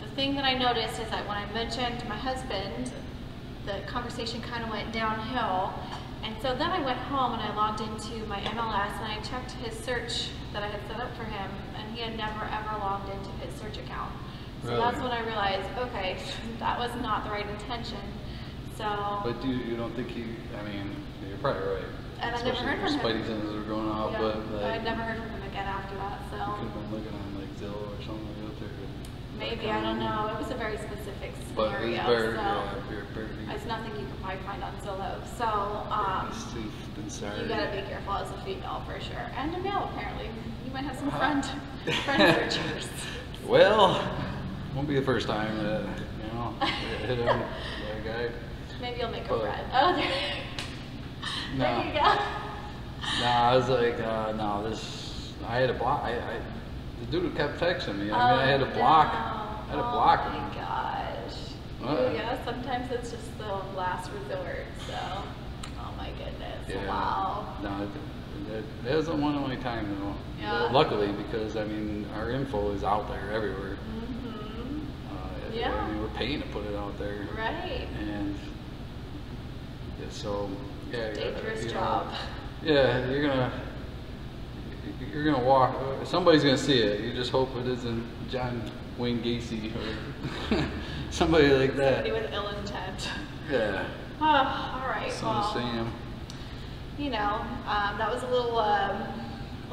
the thing that I noticed is that when I mentioned my husband, the conversation kind of went downhill. And so then I went home and I logged into my MLS and I checked his search that I had set up for him, and he had never ever logged into his search account. So really? That's when I realized, okay, that was not the right intention. So. But you don't think he? I mean, you're probably right. And I never heard from him. Spidey senses were going off, yeah, but like, I never heard from him again after that. So. You could have been looking on like Zillow or something like that. Maybe, I don't know. It was a very specific scenario, it's nothing you can probably find on Zillow. So you gotta be careful as a female for sure, and a male apparently. You might have some friend searchers. Well, won't be the first time that you know hit on that guy. Maybe you'll make a friend. Oh, there you go. I was like, I had a block. The dude kept texting me. I had to block. I had to block him. Oh my gosh. Yeah, sometimes it's just the last resort. So, oh my goodness. Yeah. Wow. No, that was the one and only time though. Yeah. Luckily, because I mean, our info is out there everywhere. Mm-hmm. I mean, we're paying to put it out there. Right. And so, yeah. Dangerous job. Yeah, you're gonna. You're gonna walk. Somebody's gonna see it. You just hope it isn't John Wayne Gacy or somebody like that. Somebody with ill intent. Yeah. Oh, all right. Well, Sam. You know, that was a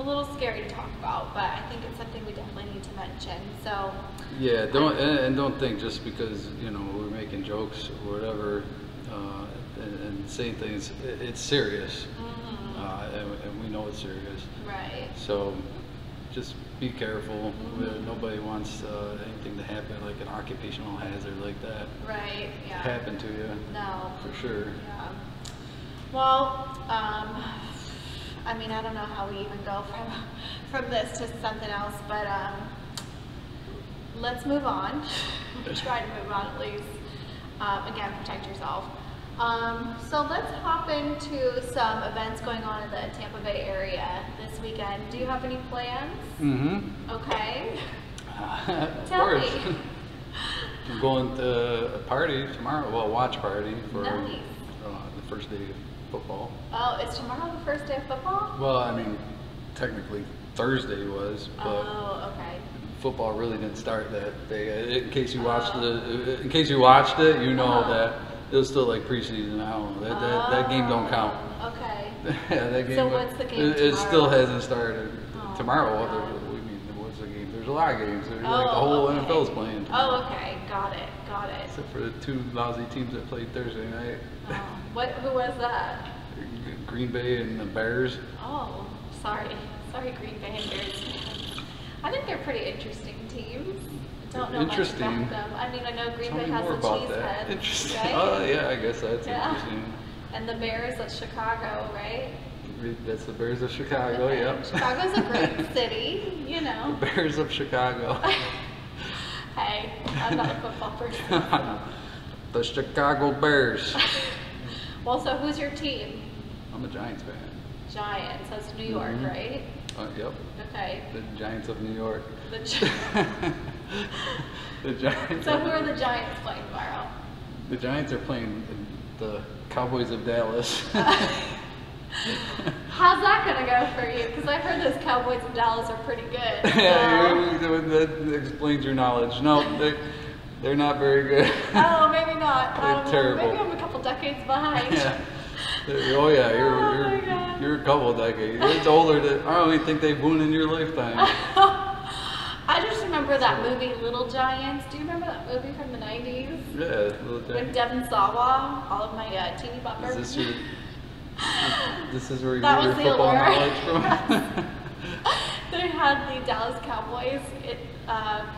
little scary to talk about, but I think it's something we definitely need to mention. So. Yeah. Don't think just because you know we're making jokes or whatever and saying things. It's serious. And we know it's serious. Right. So just be careful. Mm-hmm. Nobody wants anything to happen, like an occupational hazard like that. Right, yeah. Happen to you. No. For sure. Yeah. Well, I mean, I don't know how we even go from this to something else, but let's move on. Try to move on at least. Again, protect yourself. So let's hop into some events going on in the Tampa Bay area this weekend. Do you have any plans? Mm-hmm. Okay. Tell me. I'm going to a party tomorrow. Well, a watch party for the first day of football. Oh, is tomorrow the first day of football? Well, I mean, technically Thursday was. But okay. Football really didn't start that day. In case you watched it, you know that. It was still like preseason. I don't know. That game don't count. Okay. Yeah, that game. So what's the game? It still hasn't started. Tomorrow, what's the game? There's a lot of games. There's like the whole NFL's playing tomorrow. Oh, okay. Got it. Except for the two lousy teams that played Thursday night. Who was that? Green Bay and the Bears. Oh, sorry, Green Bay and Bears. I think they're pretty interesting teams. Don't know interesting. Much about them. I mean, I know Green Bay has a cheesehead. Interesting. Right? Oh yeah, I guess that's interesting. And the Bears of Chicago, right? That's the Bears of Chicago. Okay. Yep. Chicago's a great city, you know. The Bears of Chicago. Hey, I'm not a football person. The Chicago Bears. Well, so who's your team? I'm a Giants fan. Giants. That's New York, right? Yep. Okay. The Giants of New York. The Giants. So who are the Giants playing tomorrow? The Giants are playing the Cowboys of Dallas. How's that gonna go for you? Because I've heard those Cowboys of Dallas are pretty good. Yeah, that explains your knowledge. No, they're not very good. Oh, maybe not. They're terrible. Maybe I'm a couple decades behind. Yeah. Oh yeah, you're a couple decades. It's older than I don't even think they've won in your lifetime. I just remember that movie, Little Giants. Do you remember that movie from the 90s? Yeah, Little Giants. With Devin Sawa, all of my teeny boppers. Is this this is where you get your football knowledge from? They had the Dallas Cowboys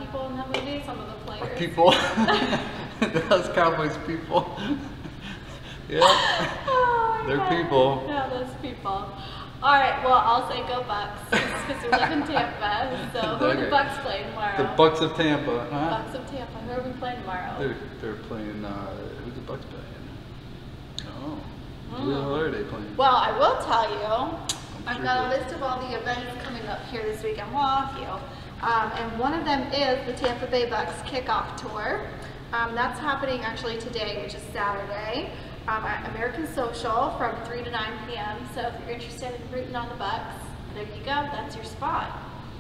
people in that movie, some of the players. People? Dallas Cowboys people. Yeah. Oh, they're God. People. Yeah, those people. All right, well, I'll say go Bucks, because we live in Tampa, so who are the Bucks playing tomorrow? The Bucks of Tampa, huh? Bucks of Tampa, who are we playing tomorrow? They're playing, who's the Bucks playing? Oh, who the hell are they playing? Well, I will tell you, I've got a list of all the events coming up here this week in Wauhio, and one of them is the Tampa Bay Bucks kickoff tour. That's happening actually today, which is Saturday. At American Social from 3 to 9 p.m. So if you're interested in rooting on the Bucks, there you go. That's your spot.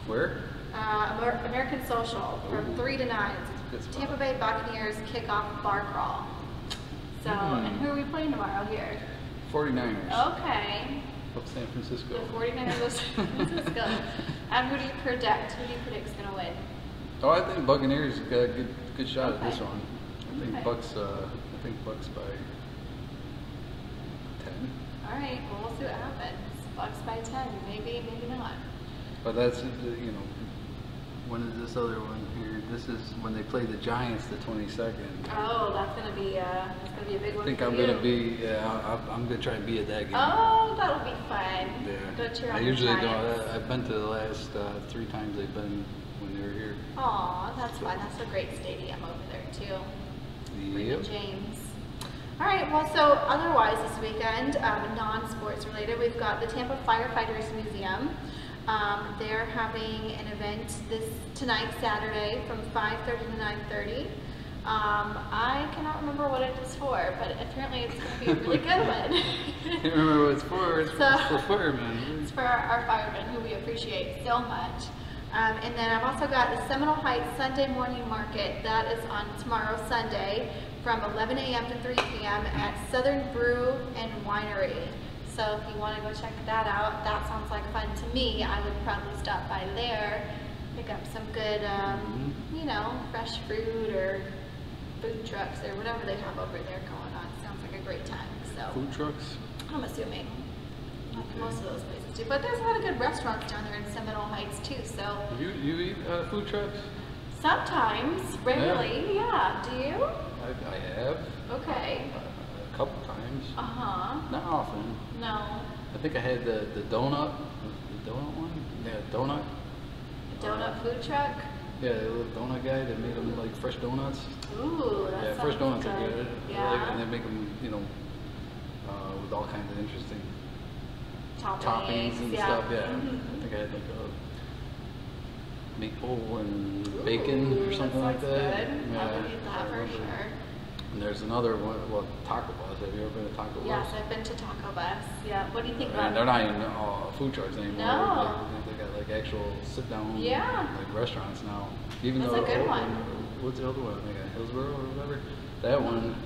Where? American Social from 3 to 9. Tampa Bay Buccaneers kickoff bar crawl. So, and who are we playing tomorrow here? 49ers. Okay. Of San Francisco. The 49ers of San Francisco. And who do you predict? Who do you predict is going to win? Oh, I think Buccaneers got a good shot at this one. I think Bucks. I think Bucks by. Alright, well, we'll see what happens. Bucks by 10, maybe, maybe not. But that's, you know, when is this other one here? This is when they play the Giants the 22nd. Oh, that's going to be a big one. I think I'm going to be, I'm going to try and be at that game. Oh, that'll be fun. Yeah. Go cheer on the Giants. I usually don't. I've been to the last 3 times they've been when they were here. Aw, that's fun. That's a great stadium over there, too. Yep. James. All right, well, so otherwise this weekend, non-sports related, we've got the Tampa Firefighters Museum. They're having an event tonight, Saturday, from 5:30 to 9:30. I cannot remember what it is for, but apparently it's going to be a really good one. I can't remember what it's for. It's for firemen. It's for our firemen, who we appreciate so much. And then I've also got the Seminole Heights Sunday Morning Market. That is on tomorrow, Sunday, from 11 a.m. to 3 p.m. at Southern Brew and Winery. So if you want to go check that out, that sounds like fun to me. I would probably stop by there, pick up some good, you know, fresh fruit or food trucks or whatever they have over there going on. Sounds like a great time. So food trucks? I'm assuming. Okay. Most of those places do, but there's a lot of good restaurants down there in Seminole Heights too. So you eat food trucks? Sometimes, regularly, yeah. Do you? I have. Okay. A couple times. Uh huh. Not often. No. I think I had the donut one. Yeah, donut. A donut food truck. Yeah, the little donut guy that made them like fresh donuts. Ooh, that's yeah, fresh donuts good. Are good. Yeah. Like, and they make them, you know, with all kinds of interesting. Toppings and stuff, yeah. I think I had like a maple and bacon or something like that. Good. Yeah, I would eat that for sure. And there's another one, well, Taco Bus. Have you ever been to Taco Bus? Yes, I've been to Taco Bus. Yeah. What do you think about? They're not even food trucks anymore. No. They got like actual sit-down like restaurants now. Even that's though a good one. What's the other one? Like a Hillsborough or whatever. That one.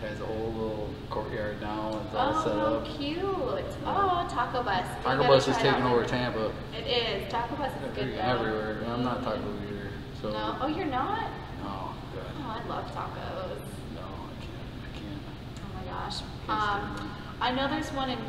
Has a whole little courtyard now. It's all set up. Oh, cute! Oh, Taco Bus. Taco Bus is taking over Tampa. It is. Taco Bus is good. Everywhere. I'm not taco eater. So. No. Oh, you're not? No. God. Oh, I love tacos. No, I can't. Oh my gosh. I know there's one in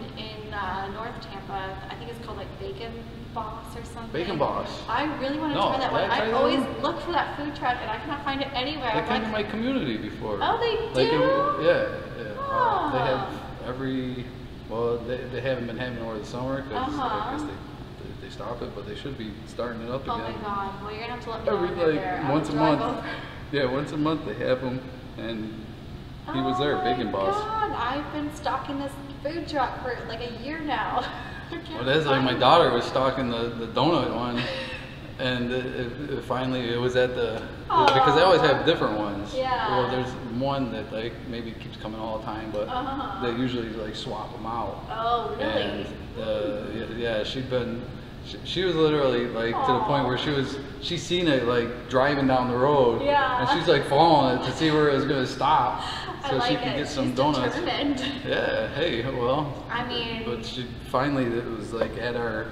North Tampa. I think it's called like Bacon Boss or something. Bacon Boss. I really want to try that one. I always look for that food truck and I cannot find it anywhere. They came to my community before. Oh, they do? Yeah. Oh. They have they haven't been having over the summer because I guess they stopped it, but they should be starting it up again. Oh my God. Well, you're going to have to let me know if they're there. Once a month. Yeah, once a month they have them and... He was there, Bacon Boss. Oh my God, I've been stalking this food truck for like a year now. Well, that's like my daughter was stalking the donut one, and it finally it was at the, because they always have different ones. Yeah. Well, there's one that like maybe keeps coming all the time, but they usually like swap them out. Oh, really? And she was literally like to the point where she's seen it like driving down the road, and she's like following it to see where it was going to stop, so like she could get some donuts. Determined. Yeah. Hey. Well. I mean. But she finally it was like at our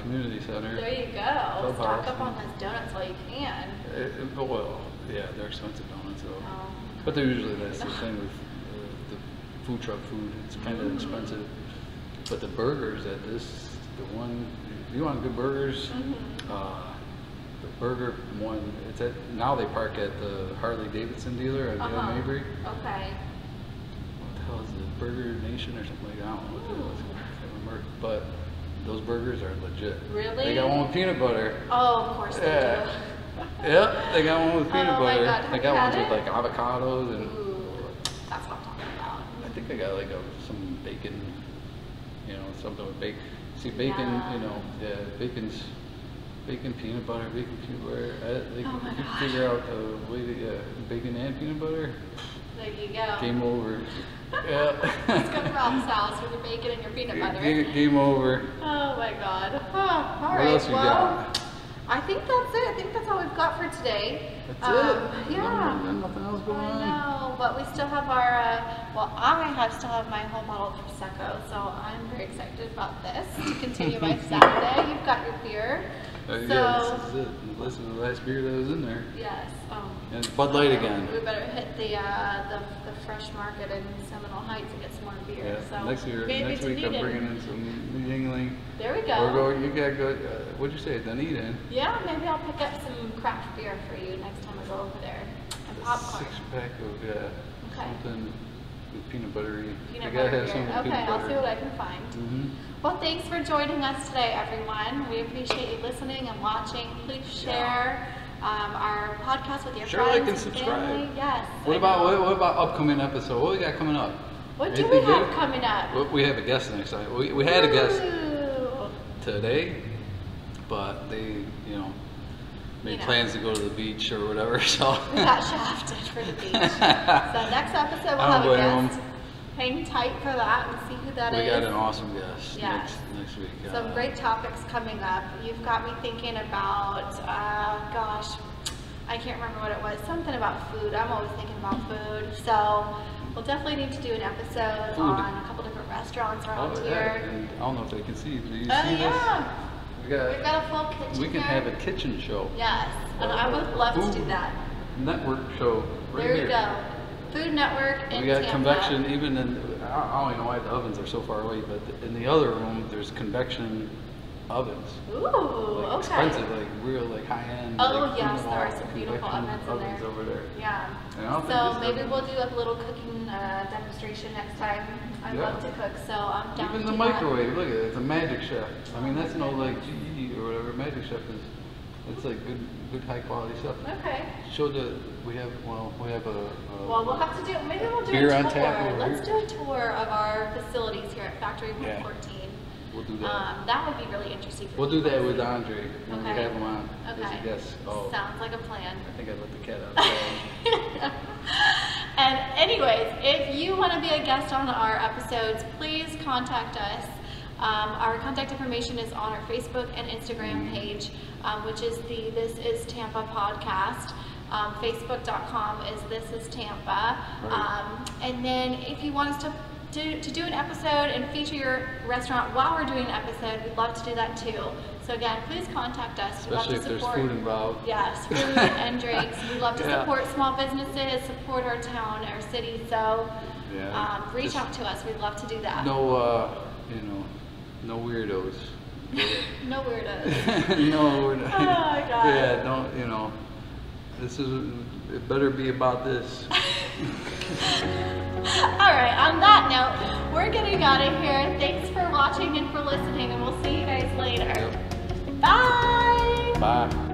community center. There you go. Stock up on those donuts while you can. Well, yeah, they're expensive donuts though. Oh. But they're usually that's the thing with the food truck food. It's kind of expensive, but the burgers at this the one. You want good burgers? the burger one, it's at, now they park at the Harley Davidson dealer at Mabry. Okay. What the hell is it? Burger Nation or something like that? I don't know what it was. I remember, but those burgers are legit. Really? They got one with peanut butter. Oh, of course they do. Yep, they got one with peanut butter. God, they got ones with like avocados and. Ooh, that's what I'm talking about. I think they got like some bacon, you know, something with bacon. See, bacon, you know, yeah, bacon, peanut butter. They can figure out a way to get bacon and peanut butter. There you go. Game over. Yeah. Let's go to Rob's house with your bacon and your peanut butter. Game over. Oh my God. Oh, all right. What else you got? I think that's it. I think that's all we've got for today. That's it. Yeah. Nothing else going on. I know, but we still have our, well, I still have my home model Prosecco, so I'm very excited about this to continue my Saturday. You've got your beer. Yeah, this is it. Listen to the last beer that was in there. Yes. And it's Bud Light again. We better hit the fresh market in Seminole Heights and get some more beer. Yeah. So next week I'm bringing in some New England. There we go. We're going. You gotta go. What'd you say? Dunedin. Yeah, maybe I'll pick up some craft beer for you next time I go over there. And popcorn. 6-pack of something with peanut buttery. Peanut butter. I'll see what I can find. Mm-hmm. Well, thanks for joining us today, everyone. We appreciate you listening and watching. Please share our podcast with your friends. Like and subscribe. Family. Yes. What about upcoming episode? What do we got coming up? What do we have coming up? We have a guest next time. We had a guest today, but they, you know, made plans to go to the beach or whatever. So we got shafted for the beach. So next episode we'll have a guest. Hang tight for that and see who that is. We got an awesome guest next week. Some great topics coming up. You've got me thinking about, gosh, I can't remember what it was. Something about food. I'm always thinking about food. So we'll definitely need to do an episode on a couple different restaurants around here. And I don't know if they can see. Do you see this? We've got a full kitchen. We can have a kitchen show. Yes, and I would love to do that. Network show. There you go. Food network in Tampa. We got convection even in, I don't even know why the ovens are so far away, but in the other room there's convection ovens. Ooh, okay. Expensive, like real, like high end. Oh like, yes, there are some beautiful ovens over there. Yeah. So maybe we'll do a little cooking demonstration next time. I love to cook, so I'm down. Even the microwave, look at it, it's a Magic Chef. I mean that's no like GE or whatever. Magic Chef is. It's like good high quality stuff. Okay. Show the we'll have to do. Maybe we'll do a tour. Let's do a tour of our facilities here at Factory 114. We'll do that. That would be really interesting. We'll do that with Andre when we have him on. Okay. Yes. Oh. Sounds like a plan. I think I let the cat out. And anyways, if you want to be a guest on our episodes, please contact us. Our contact information is on our Facebook and Instagram page, which is the This Is Tampa Podcast. Facebook.com is This Is Tampa. And then if you want us to do an episode and feature your restaurant while we're doing an episode, we'd love to do that too. So again, please contact us. We'd love to support. There's food involved. Yes, food and drinks. We'd love to support small businesses, support our town, our city. So reach out to us. We'd love to do that. No, you know, no weirdos. No weirdos. No, we're not. Oh my God. Yeah, don't, you know, this is, it better be about this. All right, on that note, we're getting out of here. Thanks for watching and for listening, and we'll see you guys later. Yep. Bye. Bye.